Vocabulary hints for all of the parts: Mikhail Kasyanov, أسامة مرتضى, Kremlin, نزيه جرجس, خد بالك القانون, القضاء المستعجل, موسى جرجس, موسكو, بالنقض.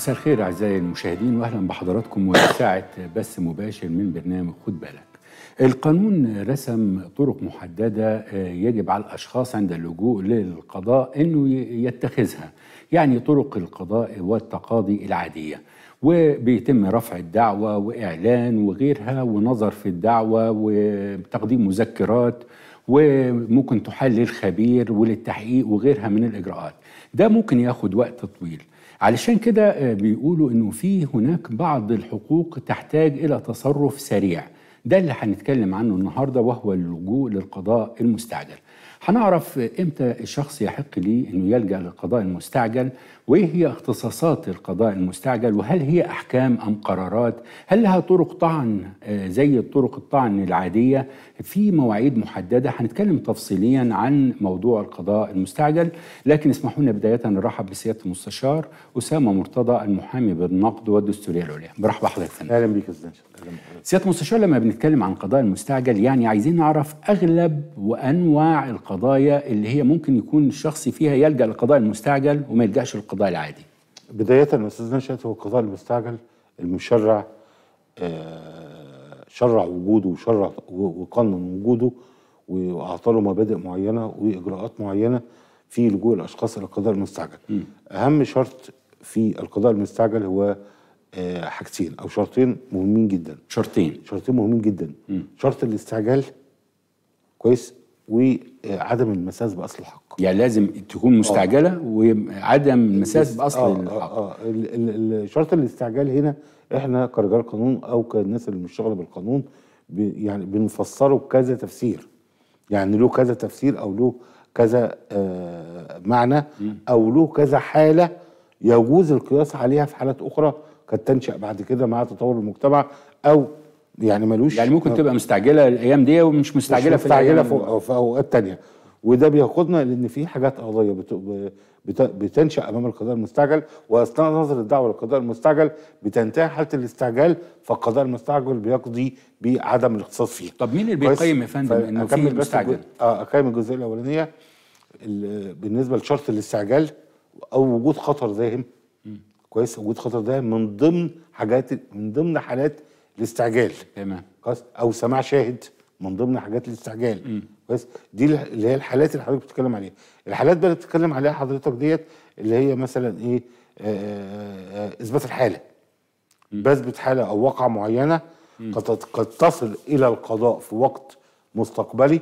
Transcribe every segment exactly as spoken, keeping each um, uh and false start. مساء الخير أعزائي المشاهدين وأهلا بحضراتكم وساعة بث مباشر من برنامج خد بالك. القانون رسم طرق محددة يجب على الأشخاص عند اللجوء للقضاء أنه يتخذها، يعني طرق القضاء والتقاضي العادية، وبيتم رفع الدعوة وإعلان وغيرها ونظر في الدعوة وتقديم مذكرات وممكن تحل للخبير وللتحقيق وغيرها من الإجراءات. ده ممكن ياخد وقت طويل، علشان كده بيقولوا أنه في هناك بعض الحقوق تحتاج إلى تصرف سريع. ده اللي هنتكلم عنه النهارده، وهو اللجوء للقضاء المستعجل. هنعرف امتى الشخص يحق ليه انه يلجأ للقضاء المستعجل، وايه هي اختصاصات القضاء المستعجل، وهل هي احكام ام قرارات، هل لها طرق طعن زي طرق الطعن العاديه في مواعيد محدده. هنتكلم تفصيليا عن موضوع القضاء المستعجل، لكن اسمحوا لنا بدايه نرحب بسياده المستشار اسامه مرتضى المحامي بالنقد والدستوريه العليا. مرحبا بحضرتك. اهلا بيك. ازيك سياده المستشار؟ لما بنتكلم عن القضاء المستعجل يعني عايزين نعرف اغلب وانواع القضايا اللي هي ممكن يكون الشخص فيها يلجأ للقضاء المستعجل وما يلجأش للقضاء العادي. بداية أستاذ نشأت، هو القضاء المستعجل المشرع شرع وجوده وشرع وقنن وجوده وأعطى له مبادئ معينة وإجراءات معينة في لجوء الأشخاص إلى القضاء المستعجل. م. أهم شرط في القضاء المستعجل هو حاجتين أو شرطين مهمين جدا. شرطين شرطين مهمين جدا. م. شرط الاستعجال كويس، وعدم المساس باصل الحق. يعني لازم تكون مستعجله آه. وعدم المساس باصل آه الحق. اه اه شرط الاستعجال هنا احنا كرجال قانون او كالناس اللي مش شغاله بالقانون يعني بنفسره بكذا تفسير، يعني له كذا تفسير او له كذا آه معنى او له كذا حاله يجوز القياس عليها في حالات اخرى قد تنشا بعد كده مع تطور المجتمع، او يعني ملوش يعني ممكن تبقى مستعجله الايام دي ومش مستعجله في مستعجله في اوقات تانية. وده بياخدنا لان في حاجات قضايا بتنشا امام القضاء المستعجل، واثناء نظر الدعوه للقضاء المستعجل بتنتهي حاله الاستعجال، فالقضاء المستعجل بيقضي بعدم الاختصاص فيه. طب مين اللي بيقيم يا فندم انه في مستعجل؟ اه اقيم الجزئيه الاولانيه بالنسبه لشرط الاستعجال او وجود خطر داهم. م. كويس، وجود خطر داهم من ضمن حاجات من ضمن حالات الاستعجال. تمام. كويس، او سماع شاهد من ضمن حاجات الاستعجال. كويس، دي اللي هي الحالات اللي حضرتك بتتكلم عليها. الحالات بقى اللي بتتكلم عليها حضرتك ديت اللي هي مثلا ايه؟ اثبات الحاله. بثبت حاله او واقعه معينه قد قد تصل الى القضاء في وقت مستقبلي.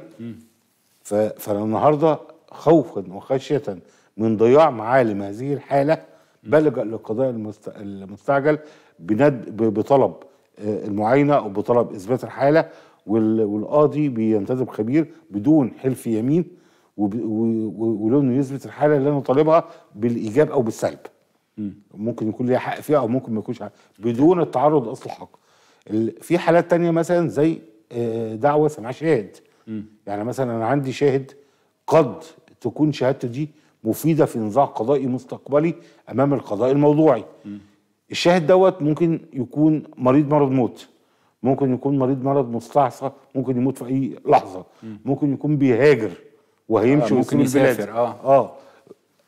فانا النهارده خوفا وخشيه من ضياع معالم هذه الحاله بلجأ للقضاء المستعجل بطلب المعاينه او بطلب اثبات الحاله، والقاضي بينتدب خبير بدون حلف يمين، ولانه يثبت الحاله اللي انا طالبها بالايجاب او بالسلب. م. ممكن يكون ليا حق فيها او ممكن ما يكونش حق، بدون التعرض لاصل الحق. في حالات ثانيه مثلا زي دعوه سماع شاهد. م. يعني مثلا انا عندي شاهد قد تكون شهادته دي مفيده في نزاع قضائي مستقبلي امام القضاء الموضوعي. م. الشاهد دوت ممكن يكون مريض مرض موت، ممكن يكون مريض مرض مستعصى، ممكن يموت في اي لحظه. م. ممكن يكون بيهاجر وهيمشي آه ويسيب البلاد. اه اه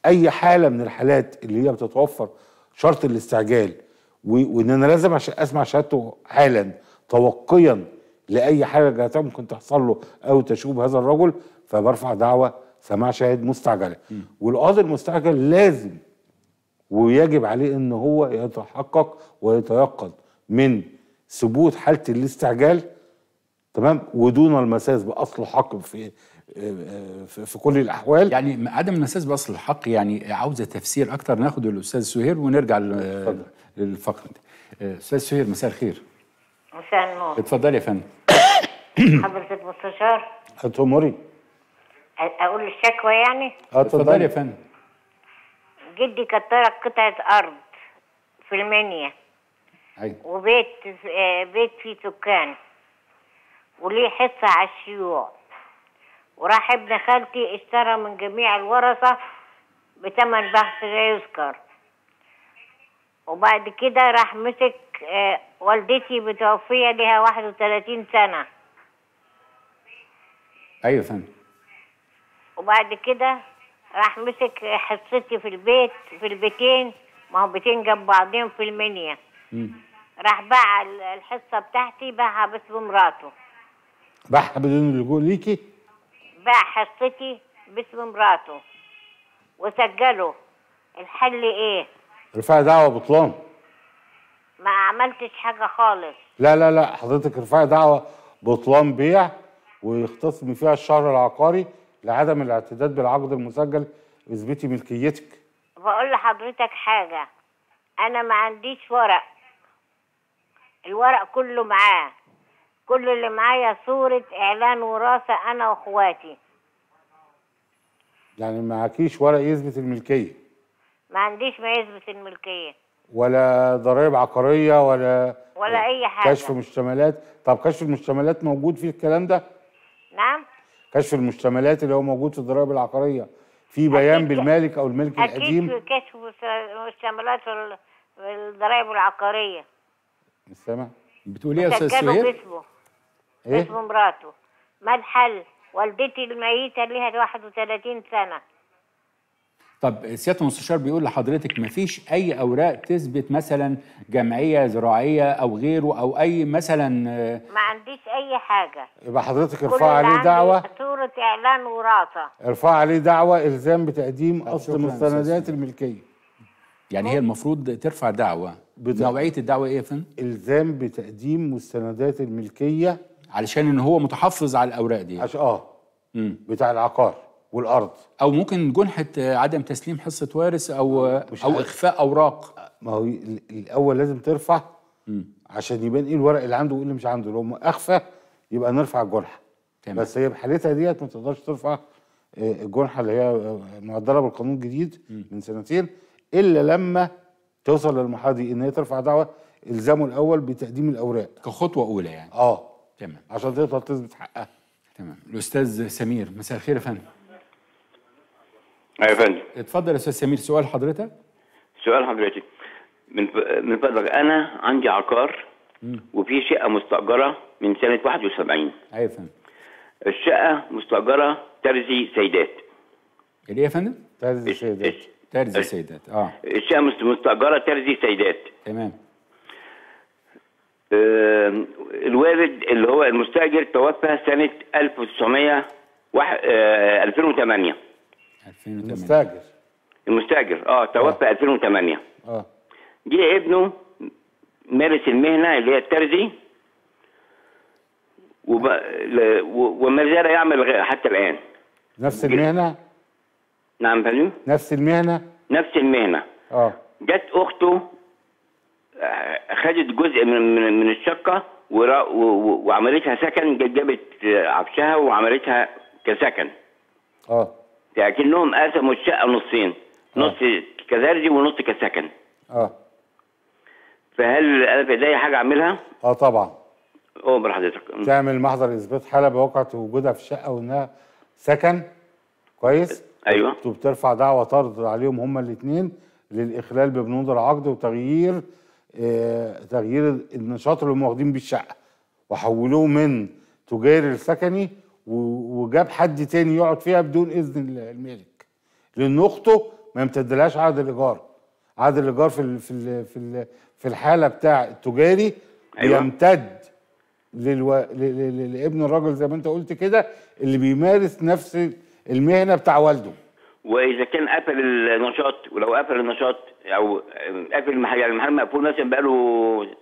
اي حاله من الحالات اللي هي بتتوفر شرط الاستعجال وان انا لازم اسمع شهادته حالا توقيا لاي حاجه ممكن تحصل له او تشوب هذا الرجل، فبرفع دعوه سماع شاهد مستعجله. والقاضي المستعجل لازم ويجب عليه ان هو يتحقق ويتيقن من ثبوت حاله الاستعجال، تمام، ودون المساس باصل الحق في في كل الاحوال. يعني عدم المساس باصل الحق يعني عاوزه تفسير اكتر، ناخد الاستاذ سهير ونرجع للفقره دي. استاذ سهير مساء الخير. مساء النور. اتفضلي يا فندم. حضرتك المستشار اتأمري اقول الشكوى يعني؟ اه اتفضلي يا فندم. جدي كان ترك قطعة أرض في المنيا. أيوة. وبيت بيت فيه سكان وليه حصة على الشيوع، وراح ابن خالتي اشترى من جميع الورثة بتمن بحث لا يذكر، وبعد كده راح مسك والدتي متوفية لها واحد وثلاثين سنة. أيوة فندم. وبعد كده راح مسك حصتي في البيت في البيتين موبتين جنب بعضين في المنيا. راح باع الحصه بتاعتي باعها بس بمراته. باعها بدون رجوع ليكي؟ باع حصتي باسم مراته وسجله. الحل ايه؟ رفعي دعوه بطلان. ما عملتش حاجه خالص. لا لا لا حضرتك رفعي دعوه بطلان بيع ويختصم فيها الشهر العقاري لعدم الاعتداد بالعقد المسجل اثبتي ملكيتك. بقول لحضرتك حاجه، انا ما عنديش ورق، الورق كله معاه، كل اللي معايا صورة إعلان وراثة أنا وأخواتي. يعني معاكيش ورق يثبت الملكية؟ ما عنديش ما يثبت الملكية، ولا ضرائب عقارية ولا ولا أي حاجة. كشف مشتملات؟ طب كشف المشتملات موجود فيه الكلام ده؟ نعم؟ كشف المشتملات اللي هو موجود في الضرائب العقارية في بيان بالمالك أو الملك القديم؟ أكيد كشف المشتملات في الضرائب العقارية. مش سامع؟ بتقولي يا أستاذ سهير؟ ايه؟ اسم مراته. ما الحل؟ والدتي الميته ليها واحد وثلاثين سنه. طب سياده المستشار بيقول لحضرتك مفيش اي اوراق تثبت مثلا جمعيه زراعيه او غيره او اي مثلا؟ ما عنديش اي حاجه. يبقى حضرتك ارفعي عليه دعوه صوره اعلان وراثه، ارفعي عليه دعوه الزام بتقديم اصل مستندات الملكيه. يعني هي المفروض ترفع دعوه. نوعيه الدعوه ايه يا فندم؟ الزام بتقديم مستندات الملكيه علشان ان هو متحفظ على الاوراق دي. عشان اه امم بتاع العقار والارض، او ممكن جنحه عدم تسليم حصه وارث او او اخفاء اوراق. ما هو الاول لازم ترفع مم. عشان يبان ايه الورق اللي عنده وايه اللي مش عنده. لو اخفى يبقى نرفع الجنحه. بس هي بحالتها ديت ما تقدرش ترفع الجنحه اللي هي معدله بالقانون الجديد مم. من سنتين، الا لما توصل للمحاضي ان هي ترفع دعوه الزامه الاول بتقديم الاوراق كخطوه اولى يعني. اه تمام، عشان تقدر تثبت حقها. تمام. الاستاذ سمير، مساء الخير يا فندم. ايوه يا فندم. اتفضل يا استاذ سمير، سؤال حضرتك. سؤال حضرتك من من فضلك، انا عندي عقار مم. وفي شقه مستاجره من سنه واحد وسبعين. ايوه يا فندم. الشقه مستاجره ترزي سيدات. ايه يا فندم؟ ترزي سيدات. ترزي سيدات اه. الشقه مستاجره ترزي سيدات. تمام. الوالد اللي هو المستأجر توفى سنة ألف وتسعمية ألفين وثمانية. المستأجر المستأجر اه توفى آه. ألفين وثمانية. اه جه ابنه مارس المهنة اللي هي الترزي وب... ل... و... وما زال يعمل حتى الآن نفس المهنة. نعم فندم. نفس المهنة نفس المهنة اه. جت أخته خدت جزء من من الشقه وعملتها سكن، جابت عفشها وعملتها كسكن. اه. لكنهم قسموا الشقه نصين، نص كترزي ونص كسكن. اه. فهل انا في ايديا حاجه اعملها؟ اه طبعا. امر حضرتك. تعمل محضر اثبات حاله بواقعة وجودها في الشقه وانها سكن. كويس؟ ايوه. وبترفع دعوه طرد عليهم هما الاثنين للاخلال ببنود العقد وتغيير آه، تغيير النشاط اللي هم واخدين بيه الشقه، وحولوه من تجاري لسكني وجاب حد تاني يقعد فيها بدون اذن الملك، لان اخته ما امتدلهاش عقد الايجار. عقد الايجار في ال في ال في, ال في الحاله بتاع التجاري أيوة. يمتد للو... ل... لابن الراجل زي ما انت قلت كده اللي بيمارس نفس المهنه بتاع والده. واذا كان قفل النشاط، ولو قفل النشاط او قفل المحل، يعني المحل مقفول مثلا بقاله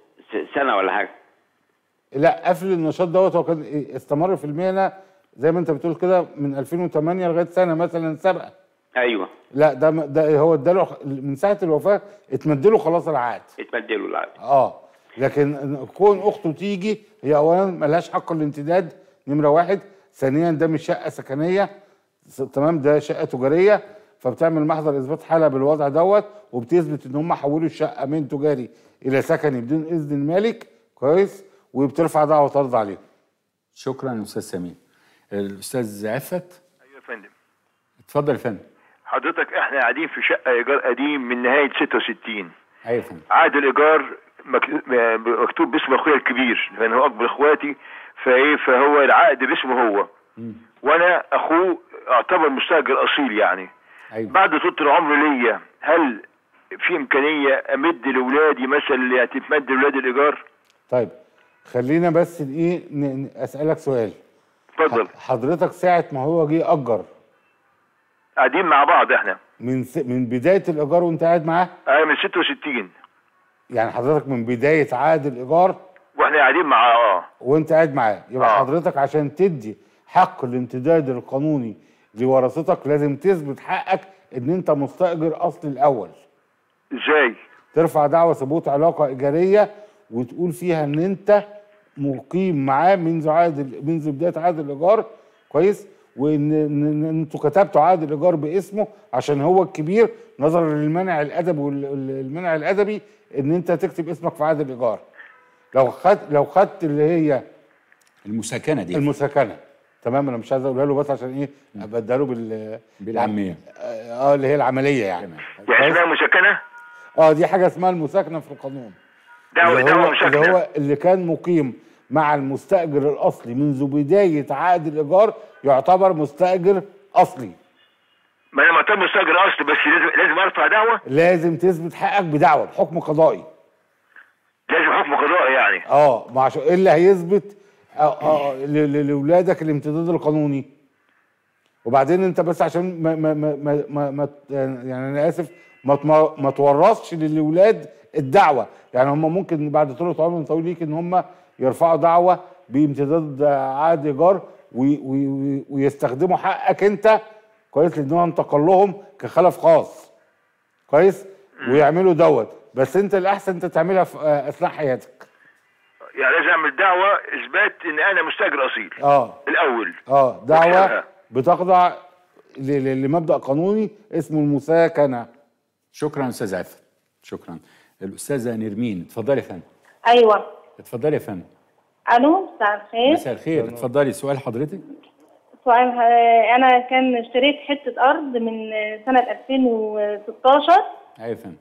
سنه ولا حاجه. لا قفل النشاط دوت هو كان استمر في المهنه زي ما انت بتقول كده من ألفين وثمانية لغايه سنه مثلا سابقه. ايوه. لا ده ده هو اداله من ساعه الوفاه اتمدله خلاص العقد. اتمدله العقد. اه لكن كون اخته تيجي هي اولا مالهاش حق الامتداد نمره واحد، ثانيا ده مش شقه سكنيه تمام، ده شقه تجاريه، فبتعمل محضر اثبات حاله بالوضع دوت وبتثبت ان هم حولوا الشقه من تجاري الى سكني بدون اذن المالك. كويس. وبترفع دعوه طرد عليهم. شكرا استاذ سمير. الاستاذ عفت. ايوه يا فندم. اتفضل يا فندم. حضرتك احنا قاعدين في شقه ايجار قديم من نهايه ستة وستين. ايوه يا فندم. عقد الايجار مكتوب باسم اخويا الكبير لان هو اكبر اخواتي، فايه فهو العقد باسمه هو م. وانا اخوه اعتبر مستاجر اصيل يعني. أيوة. بعد طول العمر ليا، هل في امكانيه امد لاولادي مثلا اللي هتتمد لاولاد الايجار؟ طيب خلينا بس ايه اسالك سؤال. اتفضل. حضرتك ساعه ما هو جه اجر قاعدين مع بعض احنا من س... من بدايه الايجار وانت قاعد معاه؟ ايوه من ستة وستين. يعني حضرتك من بدايه عقد الايجار واحنا قاعدين معاه اه وانت قاعد معاه، يبقى آه. حضرتك عشان تدي حق الامتداد القانوني لورثتك لازم تثبت حقك ان انت مستاجر اصلي الاول. ازاي؟ ترفع دعوه ثبوت علاقه ايجاريه وتقول فيها ان انت مقيم معاه منذ عقد منذ بدايه عقد الايجار، كويس؟ وان انتوا كتبتوا عقد الايجار باسمه عشان هو الكبير نظرا للمنع الادبي والمنع الادبي ان انت تكتب اسمك في عقد الايجار. لو خدت لو خدت اللي هي المساكنه دي المساكنه تمام، انا مش عايز اقولها له بس عشان ايه ابدلها له بال بالعاميه اه اللي هي العمليه يعني يعني اسمها مساكنه؟ اه دي حاجه اسمها المساكنه في القانون. دعوه دعوه مساكنه اللي هو اللي كان مقيم مع المستأجر الأصلي منذ بداية عقد الإيجار يعتبر مستأجر أصلي. ما أنا معتبر مستأجر أصلي بس لازم لازم أرفع دعوة؟ لازم تثبت حقك بدعوة بحكم قضائي. لازم حكم قضائي يعني؟ أه ما عشان إيه اللي هيثبت لأولادك الامتداد القانوني. وبعدين أنت بس عشان ما ما ما ما, ما يعني أنا آسف ما ما تورثش للأولاد الدعوة، يعني هم ممكن بعد طول عمر طويل ليك إن هم يرفعوا دعوة بامتداد عقد إيجار ويستخدموا حقك أنت، كويس؟ لأنه انتقل لهم كخلف خاص، كويس؟ ويعملوا دوت، بس أنت الأحسن أنت تعملها في أثناء حياتك. يعني لازم أعمل دعوة إثبات إن أنا مستأجر أصيل. أه الأول. أه دعوة بتخضع لمبدأ قانوني اسمه المساكنة. شكرا أستاذ عفة. شكرا. الأستاذة نرمين، اتفضلي يا فندم. أيوه. اتفضلي يا فندم. الو مساء الخير. مساء الخير، اتفضلي سؤال حضرتك. سؤال انا كان اشتريت حته ارض من سنه ألفين وستاشر. ايوه يا فندم.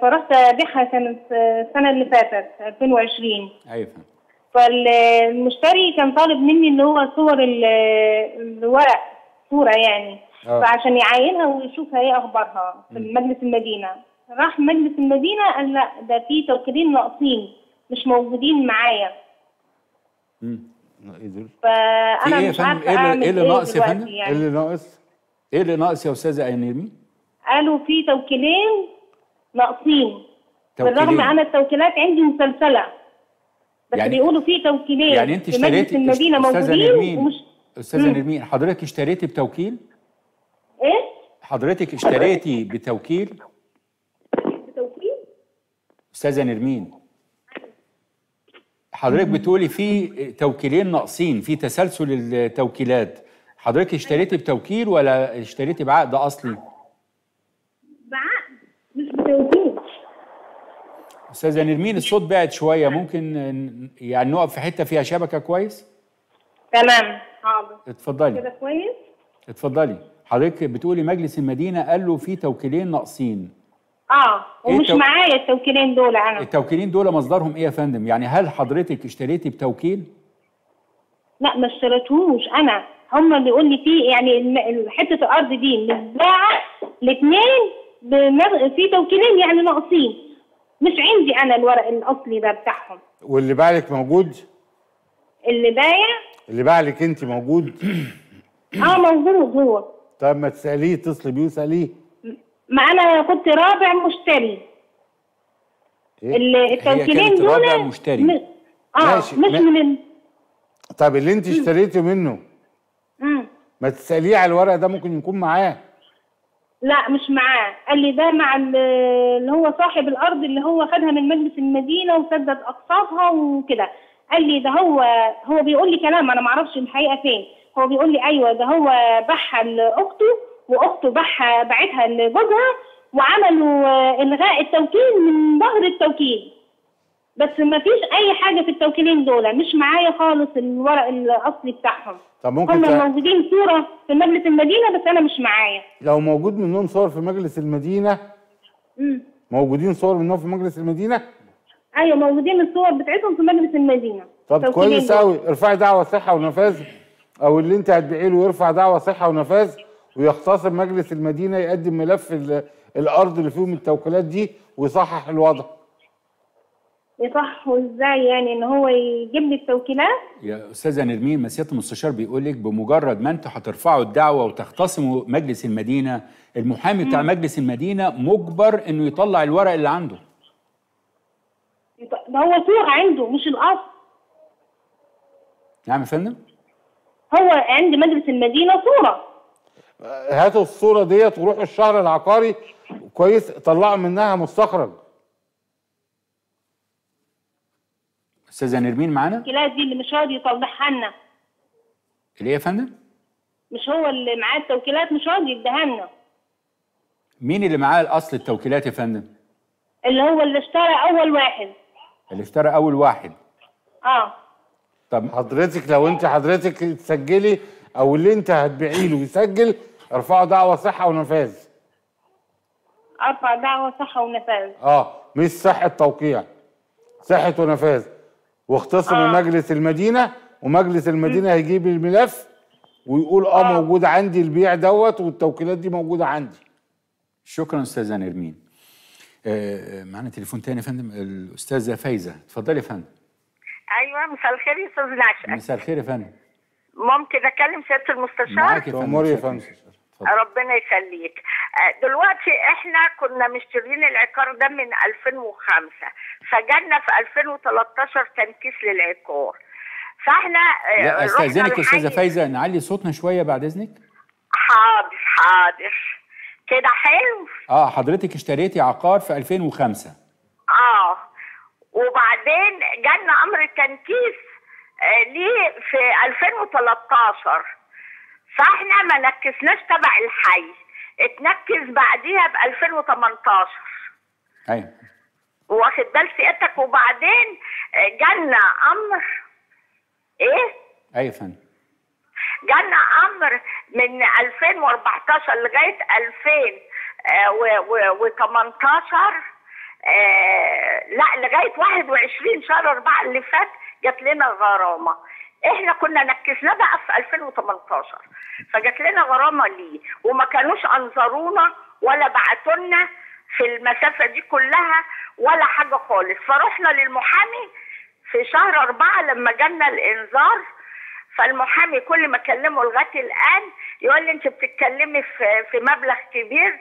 فرحت ابيعها كانت السنه اللي فاتت ألفين وعشرين. ايوه يا فندم. فالمشتري كان طالب مني اللي هو صور الورق صوره يعني أوه. فعشان يعاينها ويشوفها ايه اخبارها في مجلس المدينه. راح مجلس المدينة قال لا ده في توكيلين ناقصين مش موجودين معايا. امم ايه دول؟ فأنا إيه مش عارفة أعمل إيه اللي ناقص يا فندم؟ إيه اللي ناقص؟ إيه اللي ناقص يا أستاذة أيمين؟ قالوا في توكيلين ناقصين. توكيلين؟ بالرغم أنا التوكيلات عندي مسلسلة. بس يعني بيقولوا في توكيلين يعني أنت اشتريتي في مجلس المدينة موجودين ومش أستاذة نرمين حضرتك اشتريتي بتوكيل؟ إيه؟ حضرتك اشتريتي بتوكيل؟ أستاذة نرمين حضرتك بتقولي في توكيلين ناقصين في تسلسل التوكيلات، حضرتك اشتريتي بتوكيل ولا اشتريتي بعقد أصلي؟ بعقد مش بتوكيل. أستاذة نرمين الصوت بعد شوية، ممكن يعني نقف في حتة فيها شبكة كويس؟ تمام حاضر. اتفضلي كده كويس؟ اتفضلي. حضرتك بتقولي مجلس المدينة قال له في توكيلين ناقصين. اه ومش التو... معايا التوكيلين دول. انا التوكيلين دول مصدرهم ايه يا فندم؟ يعني هل حضرتك اشتريتي بتوكيل؟ لا ما اشتريتهوش انا، هم اللي يقول لي فيه يعني حته الارض دي متباعه الاثنين في توكيلين يعني ناقصين، مش عندي انا الورق الاصلي ده بتاعهم. واللي باعلك موجود؟ اللي بايع اللي باعلك انت موجود؟ اه موجود هو. طب ما تساليه، اتصلي بيه وساليه. ما انا كنت رابع مشتري. إيه؟ التوكيلين دول رابع مشتري. م... اه مش ما... من ال... طب اللي انت اشتريتي منه امم ما تساليه على الورق ده ممكن يكون معاه. لا مش معاه، قال لي ده مع اللي هو صاحب الارض اللي هو خدها من مجلس المدينه وسدد اقساطها وكده، قال لي ده هو هو بيقول لي كلام انا ما اعرفش الحقيقه فين، هو بيقول لي ايوه ده هو باعها لاخته واخته باعها باعتها لجوزها وعملوا الغاء التوكيل من ظهر التوكيل، بس ما فيش اي حاجه في التوكيلين دول، مش معايا خالص الورق الاصلي بتاعهم. طب ممكن هم تع... موجودين صوره في مجلس المدينه بس انا مش معايا. لو موجود منهم صور في مجلس المدينه امم موجودين صور منهم في مجلس المدينه؟ ايوه موجودين الصور بتاعتهم في مجلس المدينه. طب كويس قوي، ارفعي دعوه صحه ونفاذ او اللي انت هتبيعي له يرفع دعوه صحه ونفاذ ويختصر مجلس المدينه يقدم ملف الارض اللي فيهم التوكيلات دي ويصحح الوضع. يصححوا ازاي يعني؟ ان هو يجيب لي التوكيلات؟ يا استاذه نرمين، مسيره المستشار بيقول لك بمجرد ما انتوا هترفعوا الدعوه وتختصموا مجلس المدينه، المحامي بتاع مجلس المدينه مجبر انه يطلع الورق اللي عنده. ده هو صورة عنده مش الاصل. نعم يا فندم؟ هو عند مجلس المدينه صوره. هاتوا الصوره ديت وروحوا الشهر العقاري كويس طلعوا منها مستخرج. استاذه نرمين معانا؟ التوكيلات دي اللي مش راضي يطلعها لنا. اللي ايه يا فندم؟ مش هو اللي معاه التوكيلات مش راضي يديها لنا. مين اللي معاه الاصل التوكيلات يا فندم؟ اللي هو اللي اشترى اول واحد. اللي اشترى اول واحد. اه. طب حضرتك لو انت حضرتك تسجلي او اللي انت هتبيعي له يسجل، ارفعوا دعوه صحه ونفاذ. ارفع دعوه صحه ونفاذ. اه، مش صحه توقيع. صحه ونفاذ. واختصم آه. مجلس المدينه، ومجلس المدينه م. هيجيب الملف ويقول اه, آه. موجود عندي البيع دوت والتوكيلات دي موجوده عندي. شكرا استاذه نرمين. آه معنا تليفون تاني يا فندم، الاستاذه فايزه، اتفضلي يا فندم. ايوه مساء الخير يا استاذ نشأت. مساء الخير يا فندم. ممكن اكلم سياده المستشار؟ معاك يا فندم. ربنا يخليك. دلوقتي احنا كنا مشترين العقار ده من ألفين وخمسة، فجالنا في ألفين وتلتاشر تنكيس للعقار، فاحنا لا استاذنك يا استاذه فايزه نعلي صوتنا شويه بعد اذنك. حاضر حاضر كده حلو. اه حضرتك اشتريتي عقار في ألفين وخمسة. اه وبعدين جالنا امر التنكيس ليه في ألفين وتلتاشر، فاحنا ما نكسناش تبع الحي، اتنكس بعديها ب ألفين وتمنتاشر. ايوه واخد بال سيادتك. وبعدين جالنا امر ايه؟ ايوه يا فندم. جالنا امر من ألفين وأربعتاشر لغايه ألفين وتمنتاشر، آه لا لغايه واحد وعشرين شهر أربعة اللي فات جات لنا غرامه. احنا كنا نكسنا بقى في ألفين وتمنتاشر، فجات لنا غرامه ليه، وما كانوش انظرونا ولا بعتوا لنا في المسافه دي كلها ولا حاجه خالص. فروحنا للمحامي في شهر أربعة لما جالنا الانذار، فالمحامي كل ما اكلمه لغايه الان يقول لي انت بتتكلمي في في مبلغ كبير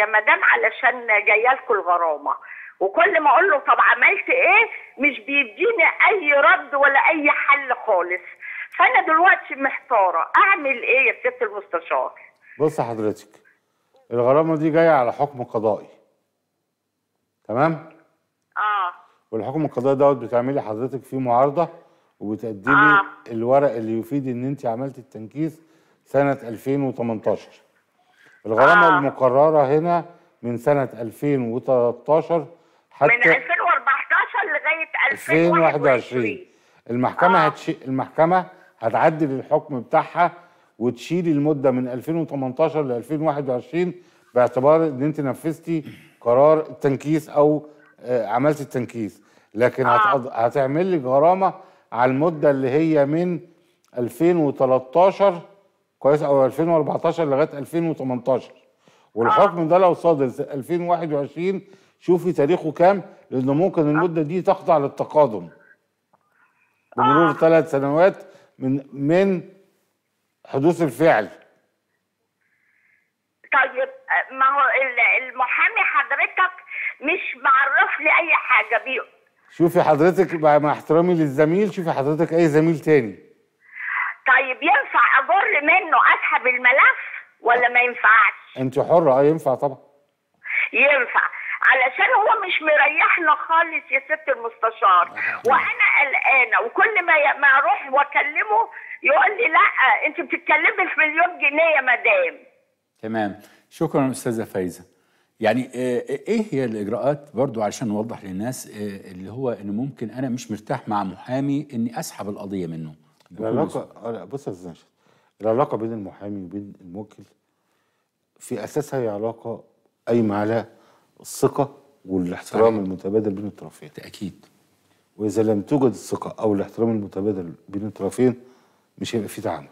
يا مدام علشان جايالكوا الغرامه، وكل ما اقول له طب عملت ايه مش بيديني اي رد ولا اي حل خالص. فانا دلوقتي محتاره اعمل ايه يا سياده المستشار؟ بص حضرتك، الغرامه دي جايه على حكم قضائي. تمام؟ اه والحكم القضائي دوت بتعملي حضرتك فيه معارضه وبتقدمي آه. الورق اللي يفيد ان انت عملت التنكيس سنه ألفين وتمنتاشر. الغرامه آه. المقرره هنا من سنه ألفين وتلتاشر حتى من ألفين وأربعتاشر لغايه ألفين وواحد وعشرين. المحكمه آه. هتشي... المحكمه هتعدل الحكم بتاعها وتشيل المده من ألفين وتمنتاشر ل ألفين وواحد وعشرين باعتبار ان انت نفذتي قرار التنكيس او آه عملت التنكيس، لكن آه. هتقض... هتعمل لك غرامه على المده اللي هي من ألفين وتلتاشر كويس او ألفين وأربعتاشر لغايه ألفين وتمنتاشر. والحكم ده لو صادر ألفين وواحد وعشرين شوفي تاريخه كام، لأن ممكن المدة دي تخضع للتقادم بمرور ثلاث سنوات من من حدوث الفعل. طيب ما هو المحامي حضرتك مش معرف لي أي حاجة بيه. شوفي حضرتك مع احترامي للزميل، شوفي حضرتك أي زميل تاني. طيب ينفع أجر منه أسحب الملف ولا ما ينفعش؟ انت حره. اه ينفع طبعا. ينفع علشان هو مش مريحنا خالص يا سياده المستشار، وانا قلقانه، وكل ما ما اروح واكلمه يقول لي لا انت بتتكلمي في مليون جنيه يا مدام. تمام شكرا استاذه فايزه. يعني ايه هي الاجراءات برضو علشان نوضح للناس اللي هو ان ممكن انا مش مرتاح مع محامي اني اسحب القضيه منه؟ العلاقه بص يا استاذ نشأت، العلاقه بين المحامي وبين الموكل في اساسها هي علاقه قايمه على الثقه والاحترام صحيح. المتبادل بين الطرفين. اكيد. واذا لم توجد الثقه او الاحترام المتبادل بين الطرفين مش هيبقى في تعامل.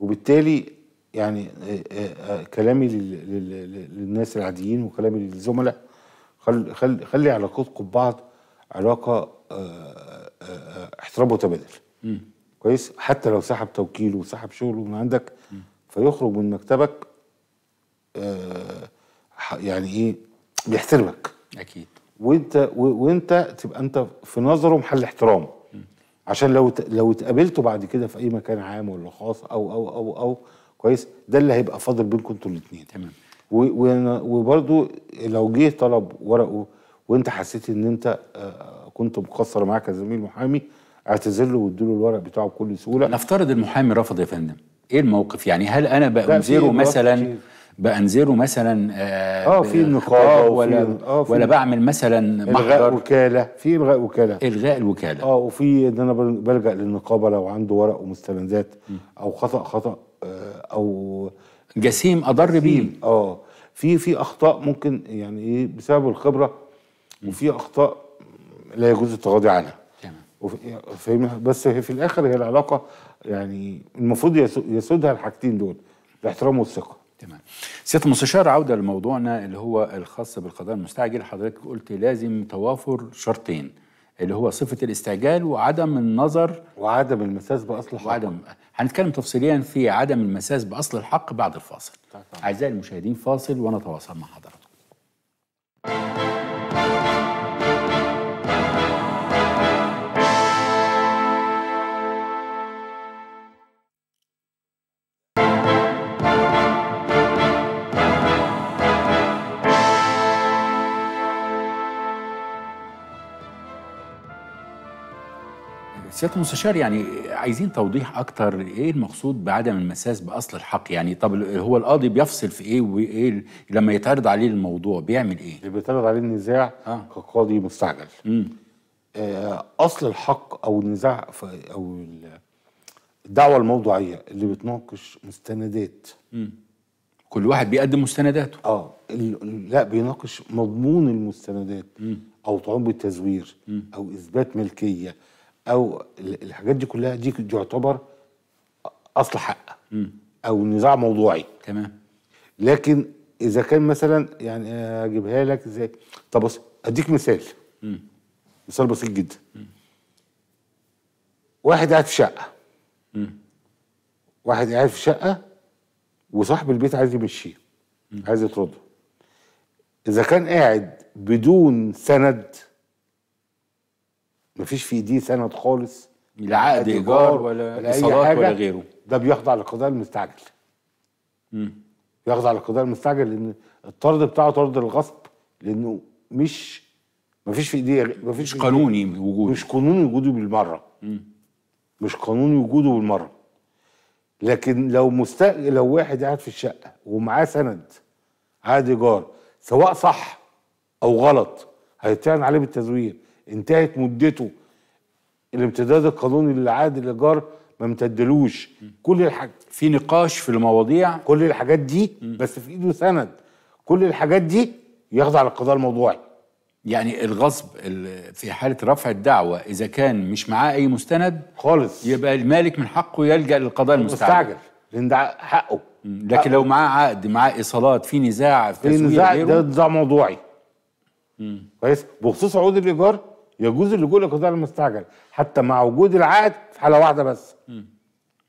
وبالتالي يعني كلامي للناس العاديين وكلامي للزملاء، خل خل خلي علاقتكم ببعض علاقه احترام متبادل. كويس؟ حتى لو سحب توكيله وسحب شغله من عندك م. فيخرج من مكتبك يعني ايه بيحترمك. اكيد. وانت وانت تبقى انت في نظره محل احترام، عشان لو لو اتقابلتوا بعد كده في اي مكان عام ولا خاص او او او او كويس، ده اللي هيبقى فاضل بينكم انتوا الاثنين. تمام. وبرده لو جه طلب ورقه وانت حسيت ان انت كنت مقصر معاك زميل محامي، اعتذر له وادي له الورق بتاعه بكل سهوله. نفترض المحامي رفض يا فندم، ايه الموقف؟ يعني هل انا بأنذره مثلا بأنذره مثلا اه في نقاط ولا آه ولا بعمل مثلا إلغاء وكاله؟ في إلغاء وكاله إلغاء الوكاله اه وفي ان انا بلجأ للنقابه لو عنده ورق ومستندات او خطأ خطأ او جسيم اضر بيه. اه في في اخطاء ممكن يعني ايه بسبب الخبره، وفي اخطاء لا يجوز التغاضي عنها. تمام. بس في الاخر هي العلاقه يعني المفروض يسودها الحاجتين دول، الاحترام والثقه. تمام. سياده المستشار، عوده لموضوعنا اللي هو الخاص بالقضاء المستعجل، حضرتك قلت لازم توافر شرطين اللي هو صفه الاستعجال وعدم النظر وعدم المساس باصل الحق. وعدم هنتكلم تفصيليا في عدم المساس باصل الحق بعد الفاصل. اعزائي المشاهدين، فاصل ونتواصل مع حضراتكم. سيادة المستشار، يعني عايزين توضيح أكتر إيه المقصود بعدم المساس بأصل الحق؟ يعني طب هو القاضي بيفصل في إيه وإيه لما يتعرض عليه الموضوع بيعمل إيه؟ اللي بيتعرض عليه النزاع آه. كقاضي مستعجل. آه أصل الحق أو النزاع أو الدعوة الموضوعية اللي بتناقش مستندات. مم. كل واحد بيقدم مستنداته. آه لا بيناقش مضمون المستندات مم. أو طعون بالتزوير مم. أو إثبات ملكية او الحاجات دي كلها، دي تعتبر اصل حق او نزاع موضوعي. تمام. لكن اذا كان مثلا يعني اجيبها لك ازاي؟ طب بص اديك مثال م. مثال بسيط جدا. م. واحد قاعد في شقه م. واحد قاعد في شقه وصاحب البيت عايز يمشيه، عايز يطرده. اذا كان قاعد بدون سند، مفيش في ايديه سند خالص، لا عقد ايجار ولا ايجار ولا غيره، ده بيخضع للقضاء المستعجل. امم بيخضع للقضاء المستعجل لان الطرد بتاعه طرد الغصب، لانه مش مفيش في ايديه، مفيش في قانوني وجوده، مش قانوني وجوده بالمره. امم مش قانوني وجوده بالمره. لكن لو مستقل لو واحد قاعد في الشقه ومعاه سند عقد ايجار، سواء صح او غلط هيتعلن عليه بالتزوير، انتهت مدته، الامتداد القانوني للعقد الايجار ما امتدلوش، كل الحاجات في نقاش في المواضيع، كل الحاجات دي م. بس في ايده سند، كل الحاجات دي يخضع للقضاء الموضوعي. يعني الغصب في حاله رفع الدعوه اذا كان مش معاه اي مستند خالص، يبقى المالك من حقه يلجا للقضاء المستعجل لان ده حقه. م. لكن حقه. لو معاه عقد، معاه ايصالات، في نزاع في تسويق، ده نزاع موضوعي. كويس. بخصوص عقود الايجار يجوز اللجوء للقضاء المستعجل حتى مع وجود العقد في حاله واحده بس. م.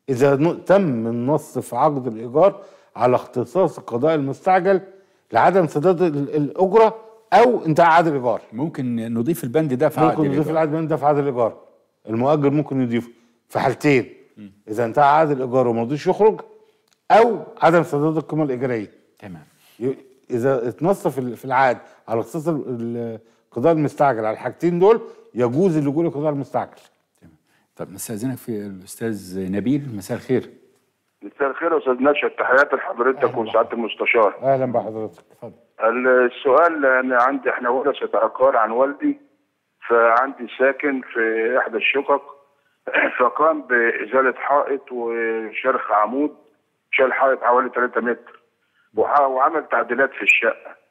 اذا تم النص في عقد الايجار على اختصاص القضاء المستعجل لعدم سداد الاجره او انتهاء عقد الايجار. ممكن نضيف البند ده في عقد الايجار. ممكن نضيف البند ده في عقد الايجار. المؤجر ممكن يضيفه في حالتين، م. اذا انتهى عقد الايجار وما رضيش يخرج، او عدم سداد القيمه الايجاريه. تمام. اذا اتنص في العقد على اختصاص القضاء المستعجل على الحاجتين دول يجوز اللجوء للقضاء المستعجل. تمام. طب نستأذنك في الاستاذ نبيل. مساء الخير. مساء الخير يا استاذ نشأت، تحياتي لحضرتك وسعاده المستشار. اهلا بحضرتك. اتفضل. السؤال انا عندي، احنا ورثه عقار عن والدي، فعندي ساكن في احدى الشقق، فقام بازاله حائط وشرخ عمود، شال حائط حوالي ثلاثة متر وعمل تعديلات في الشقه.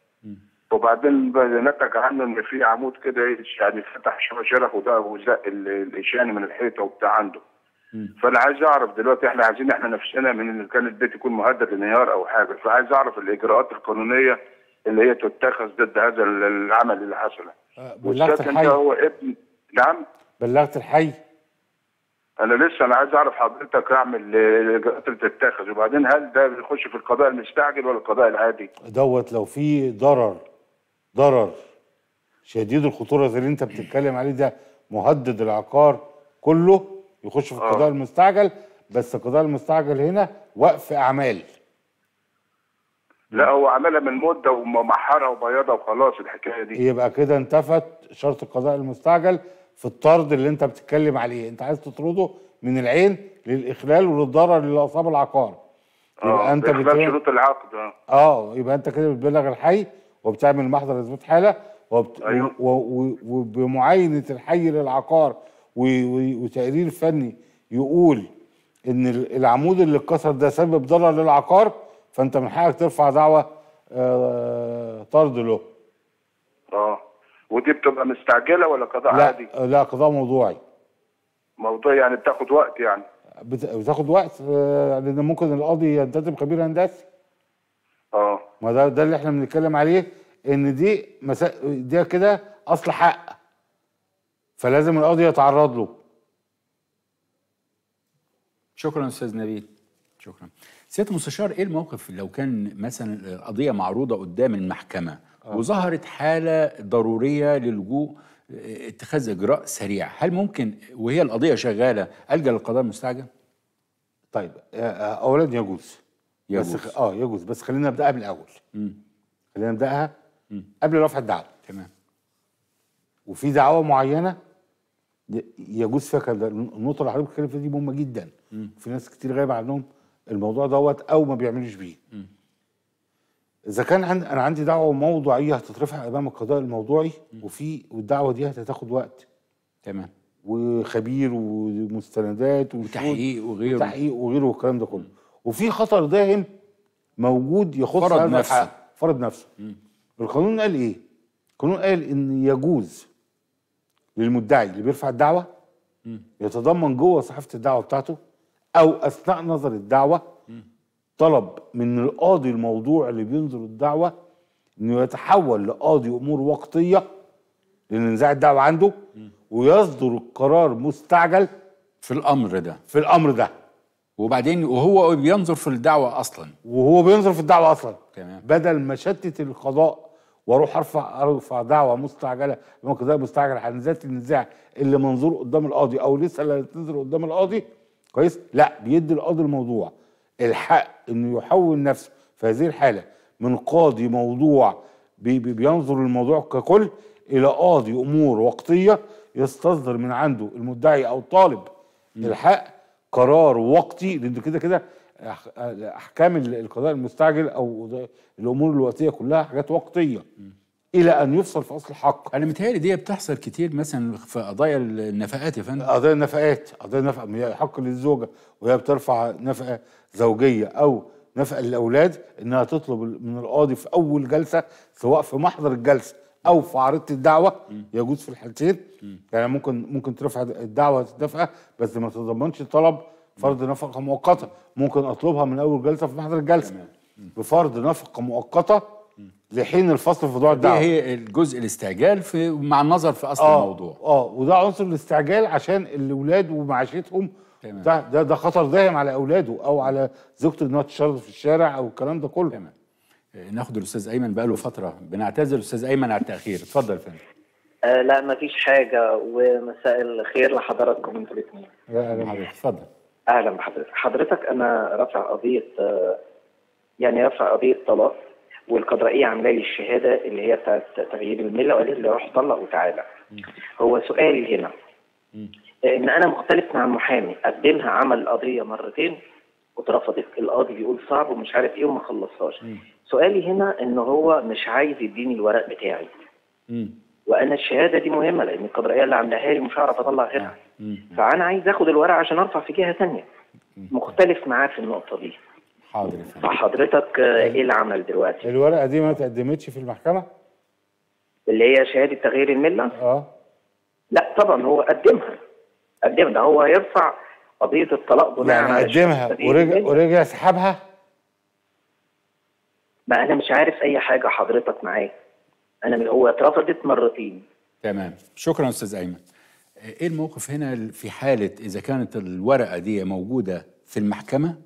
وبعدين نتج عنه ان في عمود كده يعني فتح شبشره وده وزق الاشان من الحيطه وبتاع عنده. فانا عايز اعرف دلوقتي، احنا عايزين احنا نفسنا من ان كان البيت يكون مهدد انهيار او حاجه، فعايز اعرف الاجراءات القانونيه اللي هي تتخذ ضد هذا العمل اللي حصل. بلغت الحي؟ هو ابن. نعم بلغت الحي؟ انا لسه، انا عايز اعرف حضرتك اعمل الاجراءات اللي تتخذ، وبعدين هل ده بيخش في القضاء المستعجل ولا القضاء العادي؟ دوت لو في ضرر ضرر شديد الخطوره زي اللي انت بتتكلم عليه ده، مهدد العقار كله، يخش في القضاء آه. المستعجل. بس القضاء المستعجل هنا وقف اعمال. لا هو عملها من مده ومحرها وبيضها وخلاص الحكايه دي، يبقى كده انتفت شرط القضاء المستعجل في الطرد اللي انت بتتكلم عليه. انت عايز تطرده من العين للاخلال وللضرر اللي اصاب العقار. يبقى آه. انت بتبلغ شروط العقد اه اه يبقى انت كده بتبلغ الحي وبتعمل محضر اثبات حاله وبت... أيوه. و... و... وبمعاينه الحي للعقار وتقرير فني يقول ان العمود اللي اتكسر ده سبب ضرر للعقار، فانت من حقك ترفع دعوه طرد له. اه ودي بتبقى مستعجله ولا قضاء عادي؟ لا قضاء موضوعي. موضوعي يعني بتاخد وقت يعني؟ بتاخد وقت لان ممكن القاضي ينتدب خبير هندسي. اه ما ده ده اللي احنا بنتكلم عليه، ان دي مسا... دي كده اصل حق، فلازم القاضي يتعرض له. شكرا استاذ نبيل. شكرا. سياده المستشار، ايه الموقف لو كان مثلا قضيه معروضه قدام المحكمه آه. وظهرت حاله ضروريه للجوء اتخاذ اجراء سريع، هل ممكن وهي القضيه شغاله الجا للقضاء المستعجل؟ طيب اولا يجوز. يجوز بس اه يجوز، بس خلينا نبداها من الاول. امم خلينا نبداها مم. قبل رفع الدعوه. تمام. وفي دعوه معينه يجوز فيها كده. النقطه اللي حضرتك بتتكلم فيها دي مهمه جدا. مم. في ناس كتير غايبه عنهم الموضوع دوت او ما بيعملوش بيه. اذا كان عند انا عندي دعوه موضوعيه هتترفع امام القضاء الموضوعي، مم. وفي والدعوه دي هتاخد وقت. تمام. وخبير ومستندات وتحقيق وغيره وتحقيق وغيره والكلام ده كله. وفي خطر داهم موجود يخص فرض نفسه فرض نفسه. مم. القانون قال ايه؟ القانون قال ان يجوز للمدعي اللي بيرفع الدعوه مم. يتضمن جوه صحيفه الدعوه بتاعته او اثناء نظر الدعوه مم. طلب من القاضي الموضوع اللي بينظر الدعوه انه يتحول لقاضي امور وقتيه لانزاع الدعوه عنده، مم. ويصدر القرار مستعجل في الامر ده في الامر ده وبعدين وهو بينظر في الدعوه اصلا وهو بينظر في الدعوه اصلا تمام. بدل ما شتت القضاء واروح ارفع ارفع دعوه مستعجله امام قضاء مستعجل عن ذات النزاع اللي منظوره قدام القاضي او لسه اللي هتنظر قدام القاضي، كويس؟ لا، بيدي القاضي الموضوع الحق انه يحول نفسه في هذه الحاله من قاضي موضوع بي بي بينظر للموضوع ككل الى قاضي امور وقتيه يستصدر من عنده المدعي او الطالب م. الحق قرار وقتي، لان كده كده احكام القضاء المستعجل او الامور الوقتيه كلها حاجات وقتيه م. الى ان يفصل في اصل الحق. انا متهيألي دي بتحصل كتير مثلا في قضايا النفقات يا فندم. قضايا النفقات، قضايا النفقه حق للزوجه وهي بترفع نفقه زوجيه او نفقه للاولاد انها تطلب من القاضي في اول جلسه سواء في محضر الجلسه او في عريضه الدعوه، م. يجوز في الحالتين. م. يعني ممكن ممكن ترفع الدعوه النفقه بس ما تتضمنش طلب فرض نفقه مؤقته، ممكن اطلبها من اول جلسه في محضر الجلسه بفرض نفقه مؤقته لحين الفصل في موضوع الدعوه. دي هي الجزء الاستعجال في مع النظر في اصل آه الموضوع. اه وده عنصر الاستعجال عشان الاولاد ومعاشتهم. تمام. ده ده, ده خطر داهم على اولاده او على زوجته انها تشرد في الشارع او الكلام ده كله. تمام. ناخد الاستاذ ايمن، بقى له فتره بنعتذر الاستاذ ايمن على التاخير، اتفضل يا فندم. آه لا مفيش حاجه، ومساء الخير لحضراتكم انتوا الاثنين. اهلا بحضرتك، اتفضل. اهلا بحضرتك. حضرتك انا رافع قضيه يعني رافع قضيه طلاق، والقضائيه عامله لي الشهاده اللي هي بتاعت تغيير المله وقالت لي روح طلق وتعالى. هو سؤالي هنا ان انا مختلف مع محامي قدمها، عمل القضيه مرتين واترفضت، القاضي بيقول صعب ومش عارف ايه وما خلصهاش. سؤالي هنا ان هو مش عايز يديني الورق بتاعي، م. وانا الشهاده دي مهمه لان القضائيه اللي عاملاها لي مش هعرف اطلع غيرها، فانا عايز اخد الورق عشان ارفع في جهه ثانيه. مختلف معاه في النقطه دي. حاضر. فحضرتك ايه العمل دلوقتي؟ الورقه دي ما تقدمتش في المحكمه؟ اللي هي شهاده تغيير المله؟ اه لا طبعا هو قدمها قدمها، هو هيرفع قضيه الطلاق بناء يعني قدمها ورجع ورجع سحبها. ما انا مش عارف اي حاجه حضرتك معايا، انا هو اترفضت مرتين. تمام، شكرا استاذ ايمن. ايه الموقف هنا في حاله اذا كانت الورقه دي موجوده في المحكمه،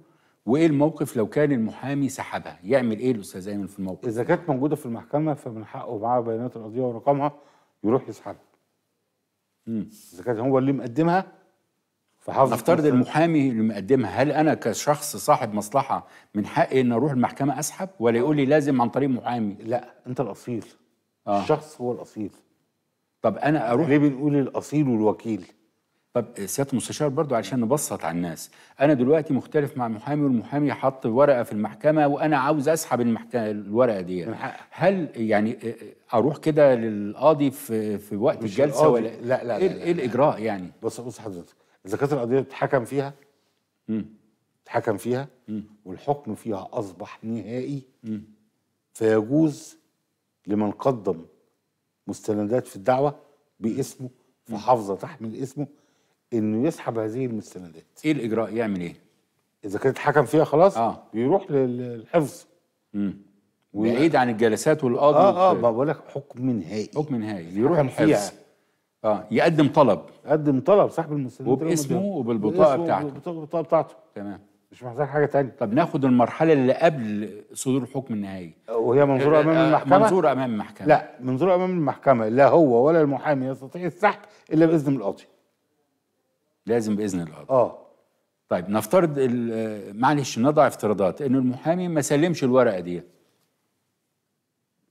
وايه الموقف لو كان المحامي سحبها؟ يعمل ايه الاستاذ ايمن في الموقف؟ اذا كانت موجوده في المحكمه فمن حقه معاه بيانات القضيه ورقمها يروح يسحبها. امم اذا كان هو اللي مقدمها فحافظ. نفترض المحامي اللي مقدمها، هل انا كشخص صاحب مصلحه من حقي ان اروح المحكمه اسحب ولا يقول لي لازم عن طريق محامي؟ لا، انت الاصيل. آه. الشخص هو الاصيل. طب انا اروح ليه بنقول الاصيل والوكيل؟ طب سياده المستشار برضو علشان نبسط على الناس، انا دلوقتي مختلف مع محامي والمحامي حط ورقه في المحكمه وانا عاوز اسحب المحكمه الورقه دي، هل يعني اروح كده للقاضي في في وقت الجلسه ولا لا؟ لا، ايه إيه الاجراء يعني؟ بص بص حضرتك، اذا كانت القضيه اتحكم فيها امم اتحكم فيها مم. والحكم فيها اصبح نهائي امم فيجوز لمن قدم مستندات في الدعوة باسمه محافظة تحمل اسمه انه يسحب هذه المستندات. ايه الاجراء؟ يعمل ايه؟ اذا كان اتحكم فيها خلاص آه. بيروح للحفظ بعيد عن الجلسات والقاضي. اه اه بقول لك حكم نهائي، حكم نهائي يروح الحفظ. اه يقدم طلب، يقدم طلب سحب المستندات وباسمه وبالبطاقة بتاعته وبالبطاقة بتاعته. تمام، مش محتاج حاجة تانية. طب ناخد المرحلة اللي قبل صدور الحكم النهائي وهي منظورة أمام المحكمة. منظورة أمام المحكمة، لا منظورة أمام المحكمة، لا هو ولا المحامي يستطيع السحب إلا بإذن القاضي. لازم بإذن القاضي. اه طيب نفترض، معلش نضع افتراضات إنه المحامي ما سلمش الورقة دي،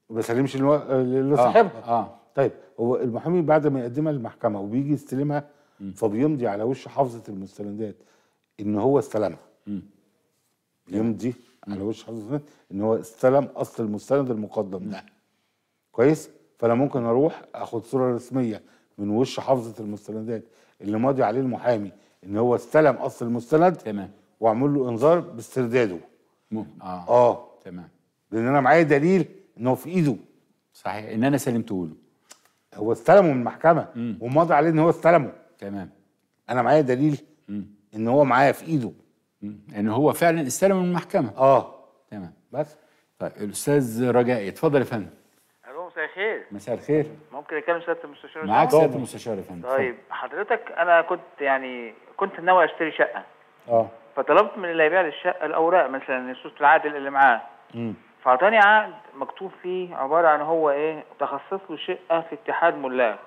ما سلمش اللي صاحبها. آه. آه طيب هو المحامي بعد ما يقدمها للمحكمة وبيجي يستلمها م. فبيمضي على وش حافظة المستندات إن هو استلمها. يمضي على وش حضرتك ان هو استلم اصل المستند المقدم ده. كويس؟ فانا ممكن اروح اخد صوره رسميه من وش حافظه المستندات اللي ماضي عليه المحامي ان هو استلم اصل المستند. تمام. واعمل له انذار باسترداده. ممكن. اه اه تمام، لان انا معايا دليل ان هو في ايده. صحيح، ان انا سلمته له. هو استلمه من المحكمه وماضي عليه ان هو استلمه. تمام. انا معايا دليل م. ان هو معايا في ايده ان يعني هو فعلا استلم من المحكمه. اه تمام. بس طيب الاستاذ رجاء، اتفضل يا فندم. الو، مساء الخير. مساء الخير. ممكن اكلم سياده المستشار؟ معاك سياده المستشار يا فندم. طيب حضرتك، انا كنت يعني كنت ناوي اشتري شقه. اه فطلبت من اللي هيبيع لي الشقه الاوراق، مثلا نصوص العقد اللي معاه. امم فاعطاني عقد مكتوب فيه عباره عن هو ايه، تخصص له شقه في اتحاد ملاك،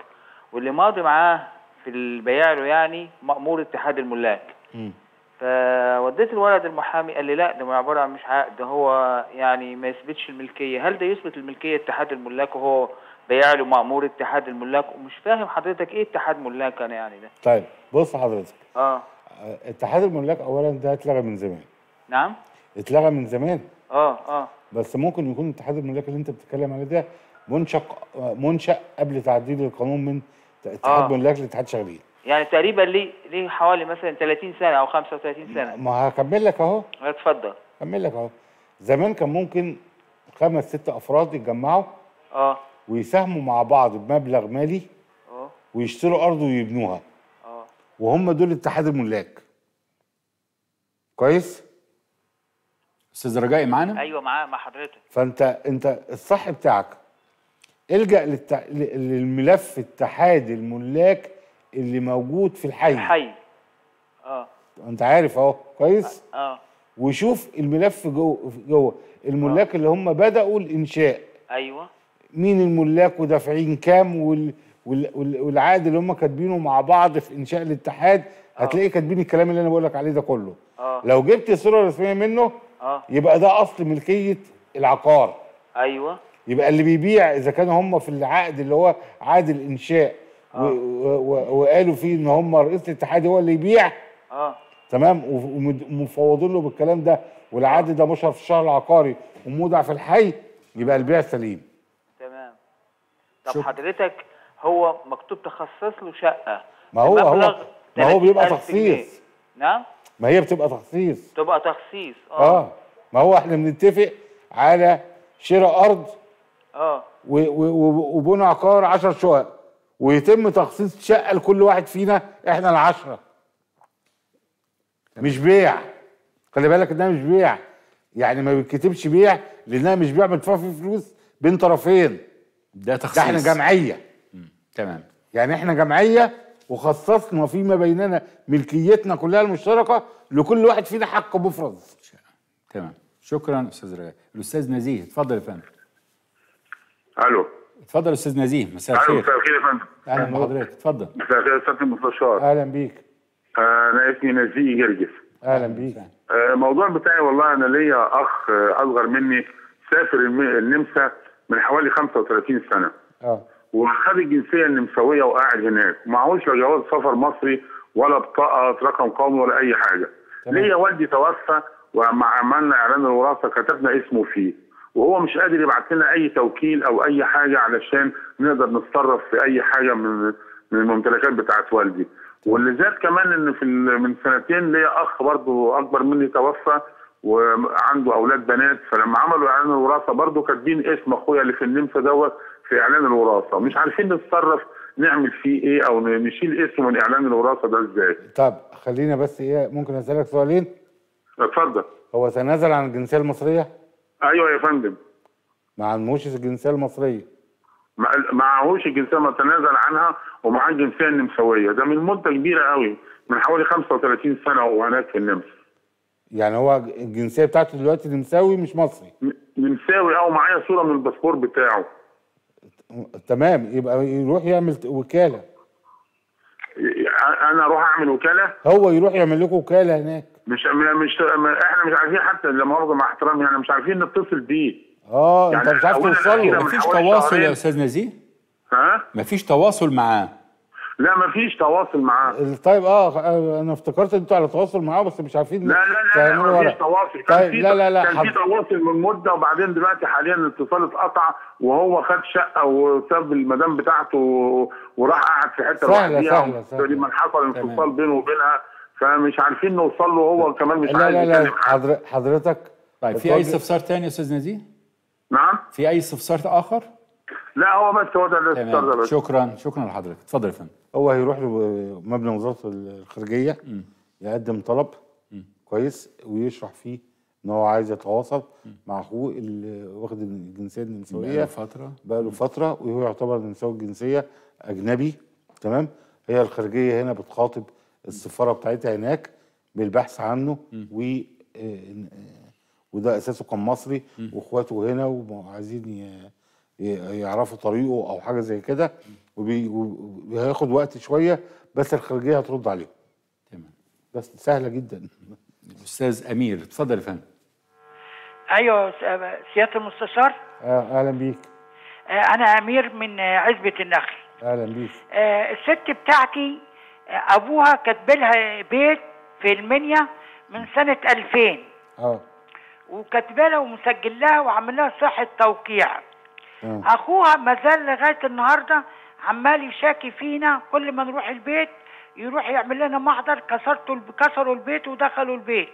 واللي ماضي معاه في البيع له يعني مأمور اتحاد الملاك. امم فوديت الورق للمحامي، قال لي لا ده عباره عن مش عقد، ده هو يعني ما يثبتش الملكيه. هل ده يثبت الملكيه اتحاد الملاك وهو بيع له مأمور اتحاد الملاك؟ ومش فاهم حضرتك ايه اتحاد ملاك انا يعني ده. طيب بص حضرتك، اه اتحاد الملاك اولا ده اتلغى من زمان. نعم، اتلغى من زمان. اه اه بس ممكن يكون اتحاد الملاك اللي انت بتتكلم عليه ده منشق منشأ قبل تعديل القانون من اتحاد ملاك لاتحاد شغالين، يعني تقريبا ليه ليه حوالي مثلا ثلاثين سنه او خمسة وثلاثين سنه. ما هكمل لك اهو. اتفضل. هكمل لك اهو. زمان كان ممكن خمس ست افراد يتجمعوا اه ويساهموا مع بعض بمبلغ مالي اه ويشتروا ارض ويبنوها. اه وهم دول اتحاد الملاك. كويس؟ استاذ رجائي معانا؟ ايوه معاه مع حضرتك. فانت انت الصح بتاعك الجأ للت... للملف اتحاد الملاك اللي موجود في الحي. الحي. اه انت عارف اهو. كويس. اه وشوف الملف جوه جوه الملاك. آه. اللي هم بدأوا الانشاء. ايوه. مين الملاك ودافعين كام وال والعقد اللي هم كاتبينه مع بعض في انشاء الاتحاد. آه. هتلاقي كاتبين الكلام اللي انا بقول لك عليه ده كله. آه. لو جبت صوره رسميه منه آه. يبقى ده اصل ملكيه العقار. ايوه. يبقى اللي بيبيع اذا كانوا هم في العقد اللي هو عقد الانشاء آه. وقالوا فيه ان هم رئيس الاتحاد هو اللي يبيع. اه تمام، ومفوضين له بالكلام ده والعقد ده مشرف في الشهر العقاري ومودع في الحي، يبقى البيع سليم. تمام. طب شوف. حضرتك هو مكتوب تخصص له شقه، ما هو هو ما هو بيبقى تخصيص. نعم، ما هي بتبقى تخصيص. تبقى تخصيص. اه اه ما هو احنا بنتفق على شراء ارض اه وبناء عقار عشر شقق، ويتم تخصيص شقه لكل واحد فينا احنا العشره. مش بيع. خلي بالك انها مش بيع، يعني ما بيتكتبش بيع لانها مش بيع مدفوع فيه فلوس بين طرفين. ده تخصيص، ده احنا جمعيه. تمام، يعني احنا جمعيه وخصصنا فيما بيننا ملكيتنا كلها المشتركه، لكل واحد فينا حق مفرد. تمام، شكرا استاذ رجاء. الاستاذ نزيه، اتفضل يا فندم. الو، اتفضل استاذ نزيه. مساء الخير. مساء الخير يا فندم. اهلا بحضرتك، اتفضل. مساء الخير يا استاذ المستشار. اهلا بيك. انا اسمي نزيه جرجس. اهلا بيك. الموضوع بتاعي، والله انا ليا اخ اصغر مني سافر النمسا من حوالي خمسة وثلاثين سنه. اه. وخد الجنسيه النمساويه وقاعد هناك، ومعهوش لا جواز سفر مصري ولا بطاقه رقم قومي ولا اي حاجه. ليا والدي توفى، ومع عملنا اعلان الوراثه كتبنا اسمه فيه، وهو مش قادر يبعت لنا اي توكيل او اي حاجه علشان نقدر نتصرف في اي حاجه من من الممتلكات بتاعت والدي. واللي زاد كمان ان في من سنتين ليا اخ برضه اكبر مني توفى وعنده اولاد بنات، فلما عملوا اعلان الوراثه برضه كاتبين اسم اخويا اللي في النمسا دوت في اعلان الوراثه، مش عارفين نتصرف نعمل فيه ايه او نشيل اسمه من اعلان الوراثه ده ازاي. طب خلينا بس ايه، ممكن اسالك سؤالين؟ اتفضل. هو تنازل عن الجنسيه المصريه؟ ايوه يا فندم. ما عندوش الجنسيه المصريه. معهوش الجنسيه، ما تنازل عنها، ومعاه الجنسيه النمساويه، ده من مده كبيره قوي، من حوالي خمسة وثلاثين سنه وهناك في النمسا. يعني هو الجنسيه بتاعته دلوقتي نمساوي مش مصري؟ نمساوي، او معايا صوره من الباسبور بتاعه. تمام، يبقى يروح يعمل وكاله. انا اروح اعمل وكاله؟ هو يروح يعمل لكم وكاله هناك. مش مش احنا مش عارفين حتى، لا مؤاخذه مع احترامي، يعني مش عارفين نتصل بيه. اه، يعني انت مش عارف توصل له؟ مفيش تواصل يا استاذ نزيه؟ ها؟ مفيش تواصل معاه؟ لا مفيش تواصل معاه. طيب اه، انا افتكرت انتوا على تواصل معاه بس مش عارفين. لا لا لا مفيش تواصل. طيب لا لا لا، كان في تواصل من مده، وبعدين دلوقتي حاليا الاتصال اتقطع، وهو خد شقه وساب المدام بتاعته وراح قعد في حته لوحديها. سهله سهله سهله. لما حصل انفصال بينه وبينها فمش عارفين نوصل له، هو كمان مش عارف يتكلم. لا لا لا حضرتك. طيب في اي استفسار تاني يا استاذ نزيه؟ نعم؟ في اي استفسار اخر؟ لا هو بس هو ده الاستفسار ده. شكرا شكرا لحضرتك، اتفضل يا فندم. هو هيروح لمبنى وزاره الخارجيه، م. يقدم طلب، م. كويس، ويشرح فيه ان هو عايز يتواصل مع اخوه اللي واخد الجنسيه النمساويه بقاله فتره بقاله فتره وهو يعتبر نمساوي الجنسيه، اجنبي. تمام؟ هي الخارجيه هنا بتخاطب السفاره بتاعتها هناك بالبحث عنه، و وده اساسه كان مصري واخواته هنا وعايزين يعرفوا طريقه او حاجه زي كده، وهياخد وقت شويه بس الخارجيه هترد عليه. تمام، بس سهله جدا. استاذ امير، اتفضل يا فندم. ايوه سياده المستشار. اه اهلا بيك. آه انا امير من عزبه النخل. اهلا بيك. آه الست بتاعتي ابوها كاتبلها بيت في المنيا من سنه ألفين. اه. وكاتبالها ومسجل لها وعامل لها صحه توقيع. أه. اخوها ما زال لغايه النهارده عمال يشاكي فينا، كل ما نروح البيت يروح يعمل لنا محضر، كسرته كسروا البيت ودخلوا البيت،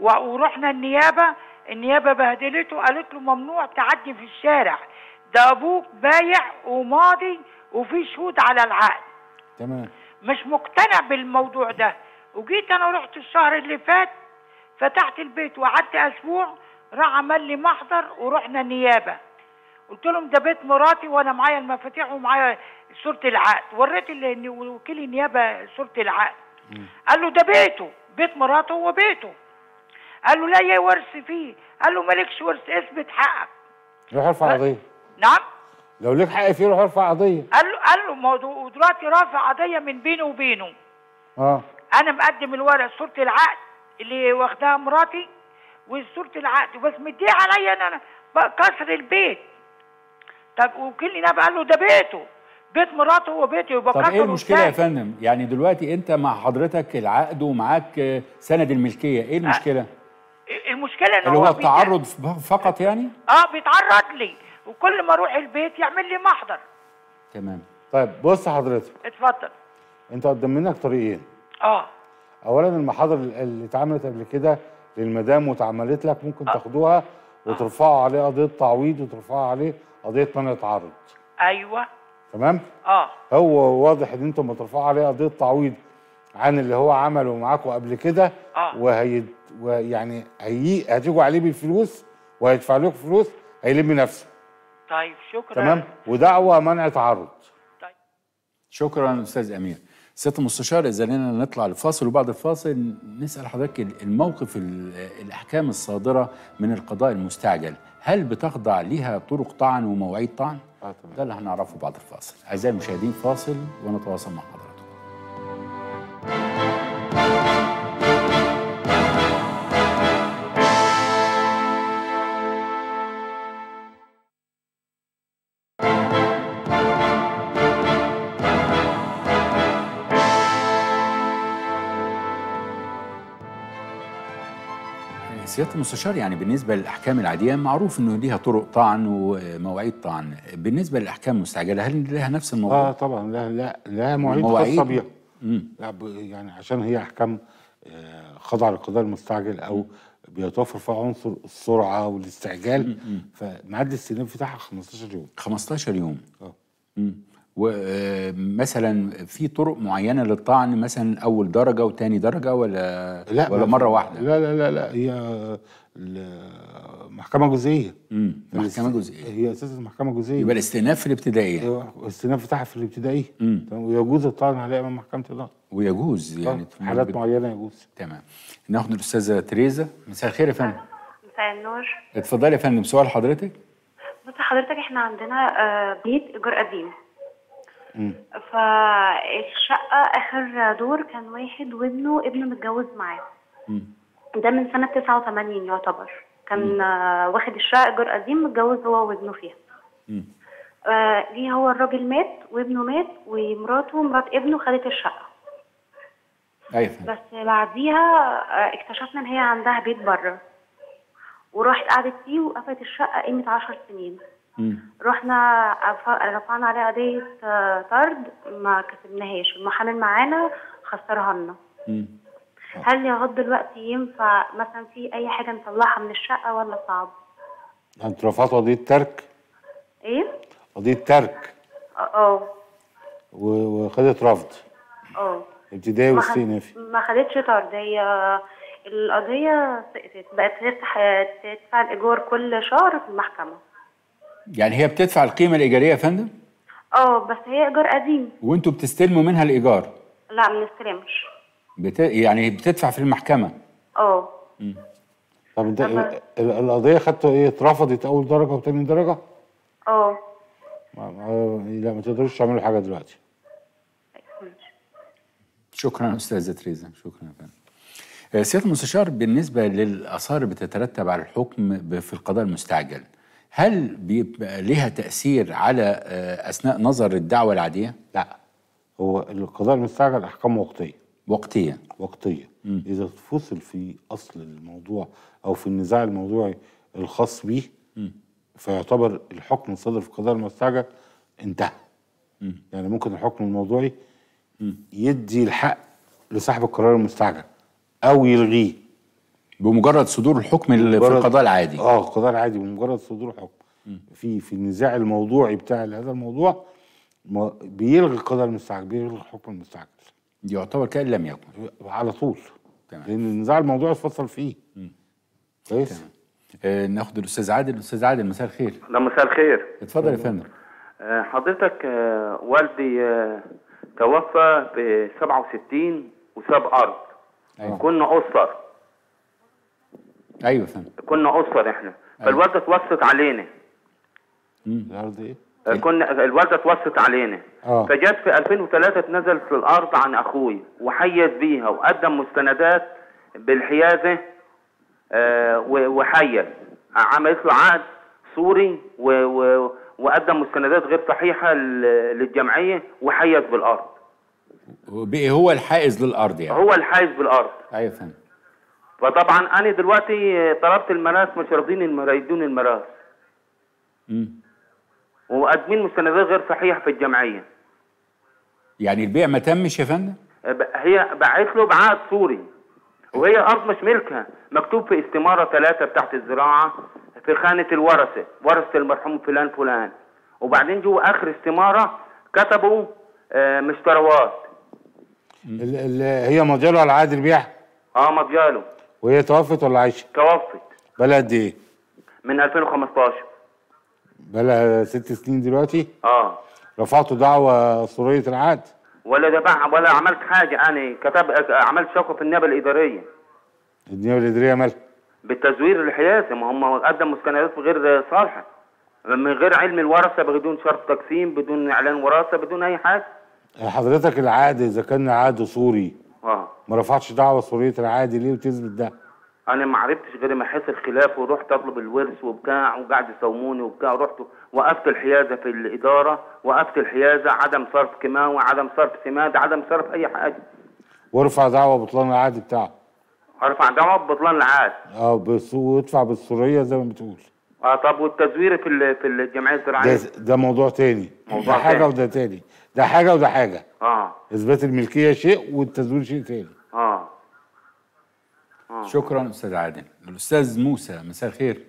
ورحنا النيابه، النيابه بهدلته، قالت له ممنوع تعدي في الشارع، ده ابوك بايع وماضي وفي شهود على العقد. تمام. مش مقتنع بالموضوع ده، وجيت انا رحت الشهر اللي فات فتحت البيت وقعدت اسبوع، راح عمل لي محضر ورحنا النيابه. قلت لهم ده بيت مراتي وانا معايا المفاتيح ومعايا صوره العقد، وريت وكيل النيابه صوره العقد. قال له ده بيته، بيت مراته هو بيته. قال له لا يا ورث فيه، قال له مالكش ورث، اثبت حقك. روح ارفع قضيه. نعم؟ لو ليك حق فيه روح ارفع قضيه. قال له قال له ما هو دلوقتي رافع قضيه من بينه وبينه. اه. انا مقدم الورق صوره العقد اللي واخدها مراتي وصوره العقد، بس مديه عليا ان انا كسر البيت. طب وكيل النيابه قال له ده بيته، بيت مراته هو بيته، يبقى كسر. طب ايه المشكله يا فندم؟ يعني دلوقتي انت مع حضرتك العقد ومعاك سند الملكيه، ايه المشكله؟ أه المشكله ان هو التعرض فقط يعني؟ اه بيتعرض لي، وكل ما اروح البيت يعمل لي محضر. تمام. طيب بص حضرتك، اتفضل. انت قدام منك طريقين. اه. اولا المحاضر اللي اتعملت قبل كده للمدام واتعملت لك ممكن أه. تاخدوها وترفعوا عليه قضيه تعويض، وترفعوا عليه قضيه منع تعرض. ايوه. تمام؟ اه. هو واضح ان انتم ما ترفعوا عليه قضيه تعويض عن اللي هو عمله معاكم قبل كده اه وهي ويعني هي هتيجوا عليه بالفلوس وهيدفع لكم فلوس هيلم نفسه. طيب شكرا. تمام، ودعوه منع تعرض. طيب شكرا استاذ امير. سيادة المستشار اذا لنا نطلع لفاصل، وبعد الفاصل نسال حضرتك الموقف الاحكام الصادره من القضاء المستعجل، هل بتخضع ليها طرق طعن ومواعيد طعن؟ آه طبعا. ده اللي هنعرفه بعد الفاصل. اعزائي المشاهدين فاصل ونتواصل مع حضرتك. سيادة المستشار يعني بالنسبة للأحكام العادية معروف إنه ليها طرق طعن ومواعيد طعن، بالنسبة للأحكام المستعجلة هل لها نفس الموضوع؟ آه طبعًا لا لا لا مواعيد خاصة بيها. لا يعني عشان هي أحكام خاضعة للقضاء المستعجل أو بيتوفر فيها عنصر السرعة والاستعجال، فمعدل السنين بتاعها خمستاشر يوم. خمستاشر يوم. آه. ومثلا في طرق معينه للطعن مثلا اول درجه وثاني درجه ولا لا ولا مره واحده؟ لا لا لا لا هي محكمه جزئيه. امم محكمه جزئيه هي اساسا محكمه جزئيه، يبقى الاستئناف في الابتدائيه. الاستئناف بتاعها في الابتدائيه. امم ويجوز الطعن عليها امام محكمه النقض. ويجوز يعني في حالات معينه يجوز. تمام، ناخد الاستاذه تريزا. مساء الخير يا فندم. مساء النور. اتفضلي يا فندم، سؤال حضرتك. بص حضرتك احنا عندنا بيت ايجار قديم، فالشقة آخر دور كان واحد وابنه ابنه متجوز معاه، ده من سنة تسعة وثمانين يعتبر، كان واخد الشقة إيجار قديم متجوز هو وابنه فيها. آه ليه هو الراجل مات وابنه مات ومراته مرات ابنه خدت الشقة. أيوة. بس بعديها اكتشفنا إن هي عندها بيت بره وراحت قعدت فيه وقفلت الشقة قيمة عشر سنين. رحنا رفعنا عليها قضية طرد ما كسبناهاش، المحامي معانا خسرها لنا. هل لغاية دلوقتي ينفع مثلا في أي حاجة نطلعها من الشقة ولا صعب؟ أنتوا رفعتوا قضية ترك؟ إيه؟ قضية ترك. أه وخدت رفض. أه ابتدائي واستئنافي. ما خدتش طرد، هي القضية بقت تدفع الإيجار كل شهر في المحكمة. يعني هي بتدفع القيمة الإيجارية يا فندم؟ اه بس هي إيجار قديم. وأنتوا بتستلموا منها الإيجار؟ لا ما بنستلمش. بت... يعني بتدفع في المحكمة؟ اه. طب انت ال... القضية خدتوا إيه؟ اترفضت أول درجة وتاني درجة؟ اه. ما... لا ما تقدروش تعملوا حاجة دلوقتي. شكرا أستاذة تريزا، شكرا يا فندم. سيادة المستشار بالنسبة للآثار اللي بتترتب على الحكم في القضاء المستعجل، هل بيبقى لها تأثير على أثناء نظر الدعوة العادية؟ لا، هو القضاء المستعجل أحكام وقتية. وقتية. وقتية. مم. إذا فصل في أصل الموضوع أو في النزاع الموضوعي الخاص به فيعتبر الحكم الصادر في القضاء المستعجل انتهى. مم. يعني ممكن الحكم الموضوعي مم. يدي الحق لصاحب القرار المستعجل أو يلغيه. بمجرد صدور الحكم في القضاء العادي. اه القضاء العادي بمجرد صدور حكم في في النزاع الموضوعي بتاع هذا الموضوع بيلغي القضاء المستعجل، بيلغي الحكم المستعجل. يعتبر كأن لم يكن. على طول. تمام. لأن النزاع الموضوعي اتفصل فيه. كويس؟ آه ناخد الأستاذ عادل. الأستاذ عادل مساء الخير. لا مساء الخير. اتفضل يا فندم. آه حضرتك آه والدي آه توفى في سبعة وستين وساب أرض. أيوة. كنا أسر. ايوه فهمت. كنا اسر احنا. أيوة. فالوالده اتوصت علينا. امم الارض ايه؟ كنا الوالده اتوصت علينا. اه فجت في ألفين وثلاثة اتنزلت في الارض عن اخويا وحيت بيها وقدم مستندات بالحيازه آه وحيت عملت له عقد صوري و و وقدم مستندات غير صحيحه للجمعيه وحيت بالارض. وبقي هو الحائز للارض يعني. هو الحائز بالارض. ايوه فهمت. فطبعا انا دلوقتي طلبت الميراث مش راضيين يدوني الميراث. امم وقادمين مستندات غير صحيحه في الجمعيه. يعني البيع ما تمش يا فندم؟ هي باعت له بعقد صوري وهي ارض مش ملكها، مكتوب في استماره ثلاثه بتاعت الزراعه في خانه الورثه، ورثه المرحوم فلان فلان، وبعدين جوه اخر استماره كتبوا آه مشتروات. اللي هي ماضياله على عقد البيع؟ اه ماضياله. وهي توفت ولا عايشه؟ توفت. بقالها قد ايه؟ من ألفين وخمستاشر. بقالها ست سنين دلوقتي؟ اه. رفعتوا دعوى صورية العقد؟ ولا دفع ولا عملت حاجه، يعني كتب عملت شكوى في النيابه الاداريه. النيابه الاداريه مالها؟ بالتزوير الحيازي، ما هم قدموا سكناريات غير صالحه، من غير علم الورثه، بدون شرط تقسيم، بدون اعلان وراثه، بدون اي حاجه. حضرتك العقد اذا كان عقد صوري اه ما رفعتش دعوه صوريه العقد ليه وتثبت ده؟ انا ما عرفتش غير ما حس الخلاف، ورحت اطلب الورث وبتاع، وقعد يساوموني وبتاع، ورحت وقفت الحيازه في الاداره، وقفت الحيازه، عدم صرف كماوي، عدم صرف سماد، عدم صرف اي حاجه. وارفع دعوه بطلان العقد بتاعه. ارفع دعوه بطلان العقد. اه بس وادفع بالصوريه زي ما بتقول. اه طب والتزوير في في الجمعيه الزراعيه؟ ده, ده موضوع تاني. موضوع ده حاجه تاني. وده تاني. ده حاجه وده حاجه. اه. اثبات الملكيه شيء والتزوير شيء تاني. اه. آه. شكرا استاذ عادل. الاستاذ موسى، مساء الخير.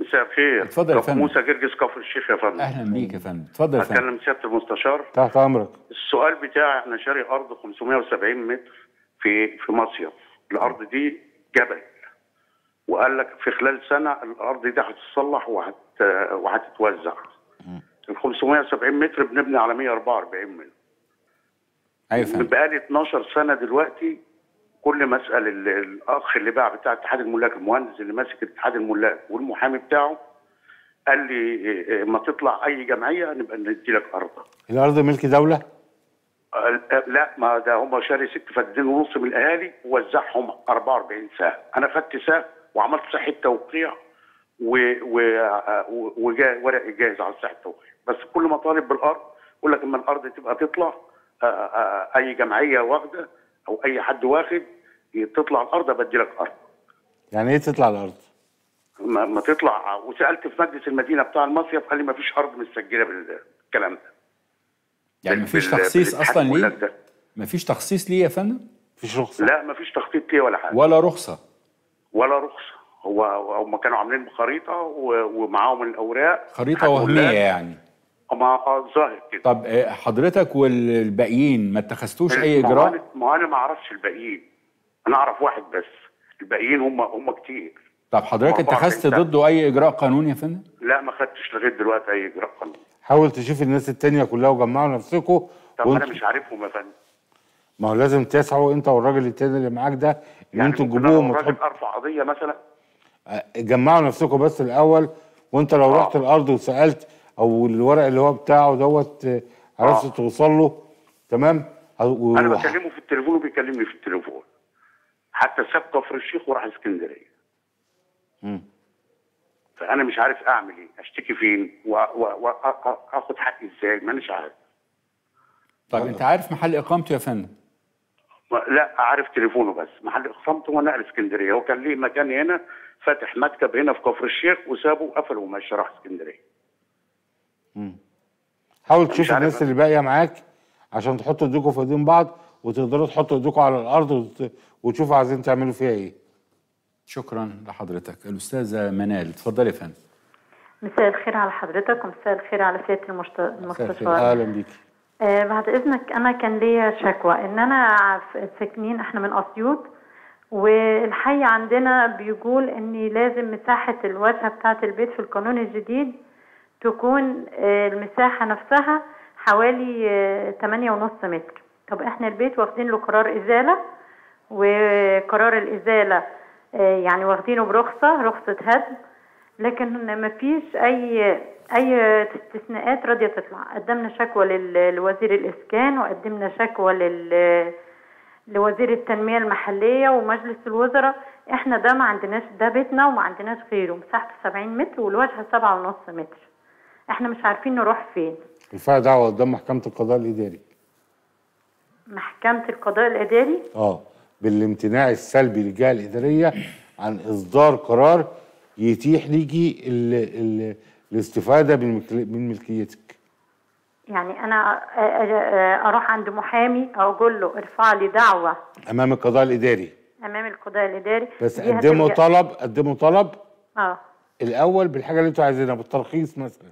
مساء الخير. اتفضل يا فندم. موسى جرجس كفر الشيخ يا فندم. اهلا بيك يا فندم، اتفضل يا فندم. هتكلم سياده المستشار. تحت امرك. السؤال بتاعي، احنا شاري ارض خمسمية وسبعين متر في في مصيف، الارض دي جبل. وقال لك في خلال سنه الارض دي هتتصلح وهت وهتتوزع. ال خمسمية وسبعين متر بنبني على مية واربعة واربعين متر. ايوه فندم. بقالي اتناشر سنه دلوقتي كل ما اسال الاخ اللي باع بتاع اتحاد الملاك، المهندس اللي ماسك اتحاد الملاك والمحامي بتاعه، قال لي ما تطلع اي جمعيه نبقى ندي لك ارض. الارض ملك دوله؟ لا، ما ده هم شاري ست فدين ونص من الاهالي ووزعهم اربعة واربعين ساعه، انا خدت ساعه وعملت صحه توقيع وورقي جاهز على صحه التوقيع، بس كل ما طالب بالارض يقول لك اما الارض تبقى تطلع اي جمعيه واخده او اي حد واخد تطلع الارض ابدي لك ارض. يعني ايه تطلع الارض؟ ما, ما تطلع. وسالت في مجلس المدينه بتاع المصيف قال لي ما فيش ارض متسجله بالكلام ده. يعني ما فيش تخصيص اصلا ليه؟ ما فيش تخصيص ليه يا فندم؟ ما فيش رخصه؟ لا ما فيش تخطيط ليه ولا حاجه. ولا رخصه؟ ولا رخصه. هو هم كانوا عاملين خريطه ومعاهم الاوراق. خريطه وهميه يعني؟ ما ظاهر كده. طب حضرتك والباقيين ما اتخذتوش اي اجراء؟ ما انا ما اعرفش الباقيين، انا اعرف واحد بس، الباقيين هم هم كتير. طب حضرتك اتخذت ضده اي اجراء قانوني يا فندم؟ لا ما خدتش لغايه دلوقتي اي اجراء قانوني. حاول تشوف الناس التانيه كلها وجمعوا نفسكم. طب وانت... انا مش عارفهم يا فندم. ما هو لازم تسعوا انت والراجل التاني اللي معاك ده ان انتوا تجيبوهم وتحطوا ارفع قضيه مثلا. جمعوا نفسكم بس الاول، وانت لو آه. رحت الارض وسالت او الورق اللي هو بتاعه دوت عرفت آه. توصل له تمام. و... انا بكلمه في التليفون وبيكلمني في التليفون، حتى ساب كفر الشيخ وراح اسكندريه. امم فانا مش عارف اعمل ايه، اشتكي فين واخد و... و... حقي ازاي، مانيش عارف. طيب أه. انت عارف محل اقامته يا فندم؟ لا عارف تليفونه بس، محل اقامته وانا اسكندريه، هو كان ليه مكان هنا فاتح مكتب هنا في كفر الشيخ وسابه وقفله ومشى راح اسكندريه. مم. حاول تشوف الناس اللي باقيه معاك عشان تحطوا ايديكم في ايدين بعض وتقدروا تحطوا ايديكم على الارض وت... وتشوفوا عايزين تعملوا فيها ايه. شكرا لحضرتك. الاستاذه منال، اتفضلي يا فندم. مساء الخير على حضرتك ومساء الخير على سياده المشت... المستشار. اهلا بيكي. آه بعد اذنك، انا كان ليا شكوى ان انا ساكنين احنا من اسيوط، والحي عندنا بيقول ان لازم مساحه الواجهه بتاعه البيت في القانون الجديد تكون المساحة نفسها حوالي تمانية ونص متر. طب احنا البيت واخدين له قرار إزالة، وقرار الإزالة يعني واخدينه برخصة، رخصة هدم، لكن مفيش أي أي استثناءات راضية تطلع. قدمنا شكوى لوزير الإسكان، وقدمنا شكوى لل لوزير التنمية المحلية ومجلس الوزراء، احنا ده ما عندناش، ده بيتنا وما عندناش غيره، مساحته سبعين متر والواجهة سبعة ونص متر. احنا مش عارفين نروح فين. رفع دعوه قدام محكمه القضاء الاداري. محكمه القضاء الاداري؟ اه بالامتناع السلبي للجهه الاداريه عن اصدار قرار يتيح ليكي ال ال الاستفاده من ملكيتك. يعني انا اروح عند محامي اقول له ارفع لي دعوه امام القضاء الاداري. امام القضاء الاداري بس قدموا طلب، قدموا طلب اه الاول بالحاجه اللي انتوا عايزينها بالترخيص مثلا.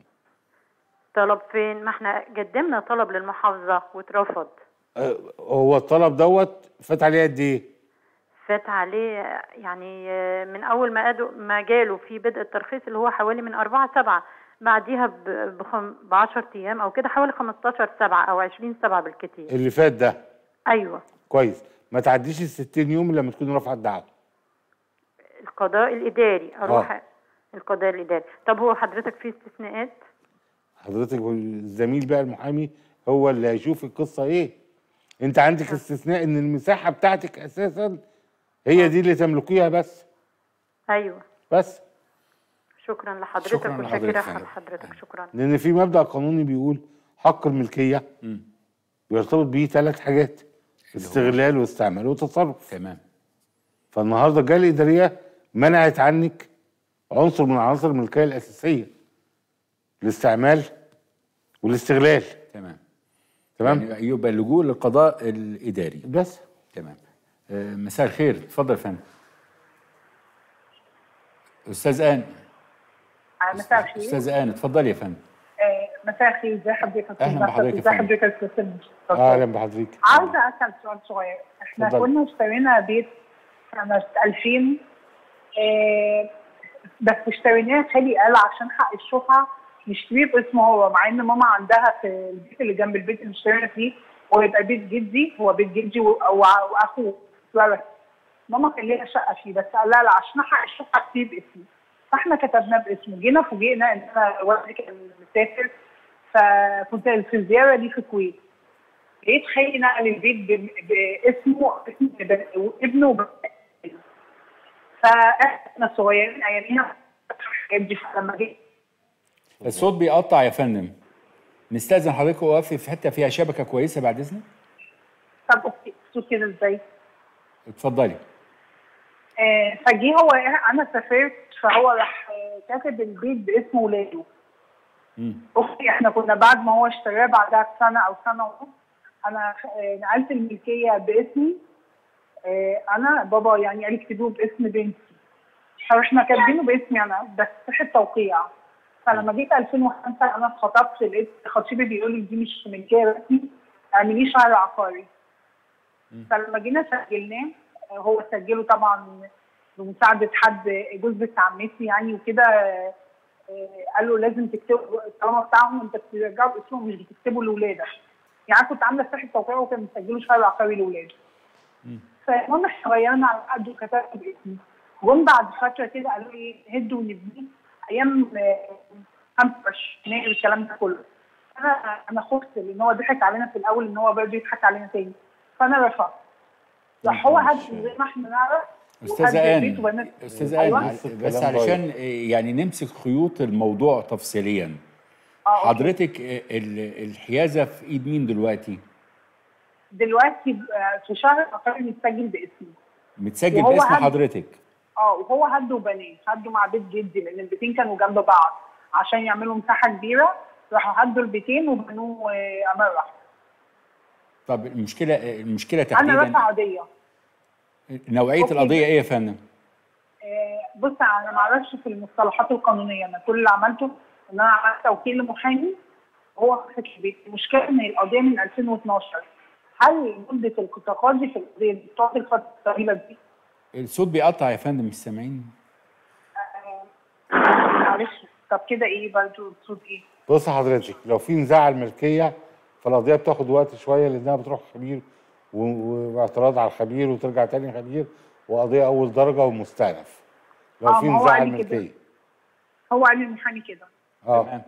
طلب فين؟ ما احنا قدمنا طلب للمحافظه واترفض. هو الطلب دوت فات عليه قد ايه؟ فات عليه يعني من اول ما ما جاله في بدء الترخيص اللي هو حوالي من أربعة سبعة، بعديها ب عشرة ايام او كده حوالي خمستاشر سبعة او عشرين سبعة بالكتير اللي فات ده. ايوه كويس. ما تعديش ال ستين يوم لما تكون رافعه الدعوه. القضاء الاداري اروح آه. القضاء الاداري. طب هو حضرتك في استثناءات؟ حضرتك الزميل بقى المحامي هو اللي هيشوف القصه ايه. انت عندك آه. استثناء ان المساحه بتاعتك اساسا هي آه. دي اللي تملكيها بس. ايوه بس. شكرا لحضرتك وشاكره لحضرتك. شكرا. لان في مبدا قانوني بيقول حق الملكيه م. بيرتبط بيه ثلاث حاجات: استغلال واستعمال وتصرف. تمام. فالنهارده الجهه الاداريه منعت عنك عنصر من عناصر الملكيه الاساسيه، الاستعمال والاستغلال. تمام تمام. يعني يبقى اللجوء للقضاء الاداري بس. تمام. آه مساء الخير، اتفضل يا فندم. استاذ آن. مساء الخير. استاذ آن اتفضلي يا فندم. مساء الخير، ازي حضرتك؟ اهلا بحضرتك. ازي حضرتك يا استاذ؟ اهلا بحضرتك. عاوزه اسال سؤال صغير. احنا كنا اشترينا بيت سنه ألفين اه بس اشتريناه خالي قال عشان حق الشقه نشتريه باسمه هو، مع ان ماما عندها في البيت اللي جنب البيت اللي اشترينا فيه ويبقى بيت جدي، هو بيت جدي واخوه اتولد. ماما كان ليها شقه فيه بس قال لها لا عشان حق الشقه تسيب باسمي، فاحنا كتبنا باسمه. جينا فوجئنا ان انا والدي كان مسافر، فكنت في الزياره دي في الكويت، لقيت خالي نقل البيت باسمه باسم ابنه وبناته. فاحنا الصغيرين اياميها الحاجات دي، فلما جيت الصوت بيقطع يا فندم، نستاذن حضرتك وقفي في حته فيها شبكه كويسه بعد اذنك. طب اوكي. الصوت كده ازاي؟ اتفضلي. آه فجي هو انا سافرت، فهو راح كاتب البيت باسم ولاده. اختي احنا كنا بعد ما هو اشتراه بعدها بسنه او سنه ونص انا نقلت الملكيه باسمي انا، بابا يعني قال اكتبوه باسم بنتي، فاحنا كاتبينه باسمي انا بس صحه توقيع. فلما جيت ألفين وخمسة انا اتخطبت، لقيت خطيبي بيقول لي دي مش ملكيه باسمي، اعمليه شعر عقاري. فلما جينا سجلناه، هو سجله طبعا بمساعده حد جوز بنت عمتي يعني وكده، قال له لازم تكتبوا الطالما بتاعهم انت بترجعوا باسمهم مش بتكتبوا لاولادك. يعني كنت عامله صحه توقيع وكان مسجله شهر عقاري لاولاده. فالمهم احنا غيرنا على عقده وكتبت باسمي. جم بعد فتره كده قالوا لي هدوا ونبني ايام خمسة وعشرين يناير الكلام ده كله. انا انا خفت لان هو ضحك علينا في الاول ان هو برضه يضحك علينا تاني، فانا رفضت. راح هو هد زي ما احنا نعرف. استاذ آن استاذ آن بس علشان يعني نمسك خيوط الموضوع تفصيليا. آه حضرتك الحيازه في ايد مين دلوقتي؟ دلوقتي في شهر عقاري متسجل باسمي. متسجل باسم حضرتك؟ اه. وهو هده وبناه، هده مع بيت جدي لان البيتين كانوا جنب بعض عشان يعملوا مساحه كبيره، راحوا هدوا البيتين وبنوه عماره واحده. طب المشكله المشكله تحديدا انا رافعه قضيه. نوعية أوكي. القضية إيه يا فندم؟ آه بص أنا ما أعرفش في المصطلحات القانونية، أنا كل اللي عملته إن أنا عملت توكيل لمحامي وهو مسك البيت. المشكلة إن القضية من ألفين واتناشر. هل مدة التقاضي في القضية دي بتقعد الفترة الطويلة دي؟ الصوت بيقطع يا فندم، مش سامعين. آه معلش. طب كده إيه برضه الصوت إيه؟ بص حضرتك لو في نزاع الملكية فالقضية بتاخد وقت شوية لأنها بتروح خبير واعتراض على الخبير وترجع تاني خبير وقضيه اول درجه ومستأنف لو آه في نزاع على الملكيه. هو قال المحامي كده. اه تمام.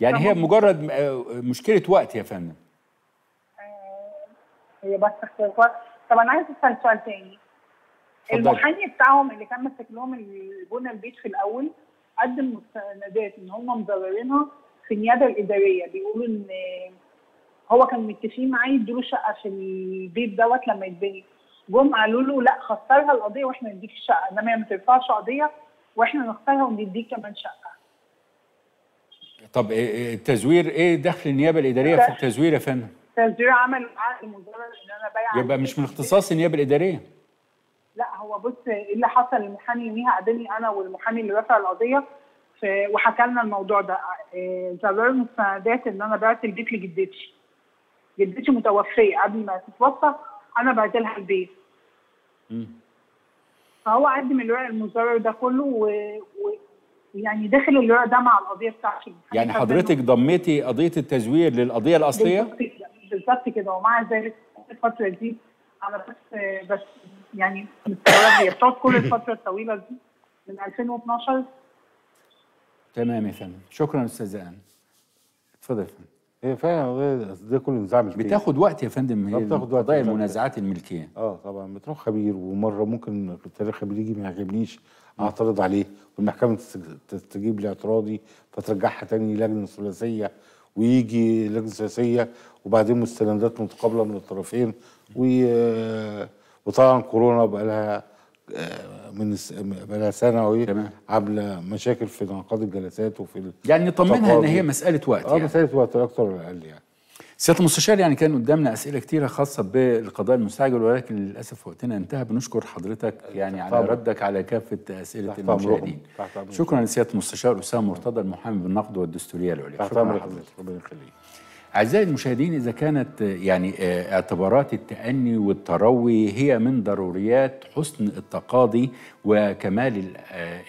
يعني هي مجرد مشكله وقت يا فندم. آه هي بس مشكله وقت. طب انا عايز اسال سؤال تاني. المحامي بتاعهم اللي كان ماسك لهم بنى البيت في الاول قدم مستندات ان هم مضررينها في النيابه الاداريه، بيقولوا ان هو كان متفقين معاه يدوا له شقه في البيت دوت لما يتبني. جم قالوا له لا خسرها القضيه واحنا نديك الشقه، انما هي ما ترفعش قضيه واحنا نختارها ونديك كمان شقه. طب التزوير ايه دخل النيابه الاداريه في التزوير يا فندم؟ التزوير عمل عقد مجرد ان انا بايعه، يبقى مش من اختصاص النيابه الاداريه. لا هو بص ايه اللي حصل، المحامي يوميها قابلني انا والمحامي اللي رفع القضيه وحكى لنا الموضوع ده. زرار المستندات ان انا بعت البيت لجدتي. جدتي متوفيه قبل ما تتوفى انا بعت لها البيت. امم فهو قدم الورق المزور ده كله و... و... يعني داخل الورق ده مع القضيه بتاعتي. يعني حضرتك ضميتي قضيه التزوير للقضيه الاصليه؟ بالظبط كده. ومع ذلك الفتره دي انا بس بس يعني مستغربه هي بتقعد كل الفتره الطويله دي من ألفين واتناشر. تمام يا فندم، شكرا استاذه انا. اتفضل يا فندم. هي فعلا ده كله نزاع ملكيه بتاخد وقت يا فندم. هي بتاخد وقت قضايا المنازعات الملكيه. اه طبعا بتروح خبير، ومره ممكن الخبير يجي ما يعجبنيش اعترض عليه والمحكمه تستجيب لاعتراضي فترجعها تاني لجنه ثلاثيه، ويجي لجنه ثلاثيه وبعدين مستندات متقابله من الطرفين. وطبعا كورونا بقى لها من بقى لها سنه وهي عامله مشاكل في انعقاد الجلسات وفي يعني نطمنها ان هي مساله وقت. اه يعني. مساله وقت اكتر ولا اقل يعني. سياده المستشار يعني كان قدامنا اسئله كتيره خاصه بالقضاء المستعجل، ولكن للاسف وقتنا انتهى. بنشكر حضرتك يعني على ردك على كافه اسئله المشاهدين. شكرا لسياده المستشار اسامه مرتضى المحامي بالنقد والدستوريه العليا. شكرا لحضرتك، ربنا يخليك. أعزائي المشاهدين، إذا كانت يعني اعتبارات التأني والتروي هي من ضروريات حسن التقاضي وكمال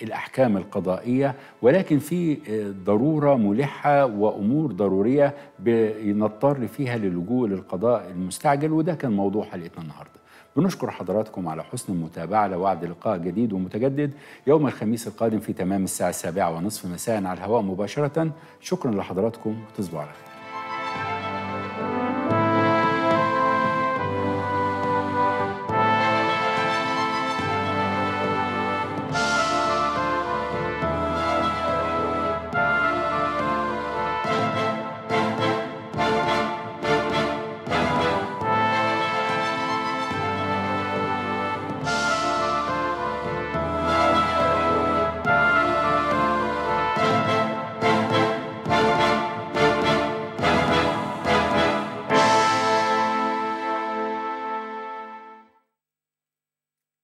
الأحكام القضائية، ولكن في ضرورة ملحة وأمور ضرورية بنضطر فيها للجوء للقضاء المستعجل، وده كان موضوع حلقتنا النهاردة. بنشكر حضراتكم على حسن المتابعة. لوعد لقاء جديد ومتجدد يوم الخميس القادم في تمام الساعة السابعة ونصف مساء على الهواء مباشرة. شكرا لحضراتكم وتصبحوا على خير.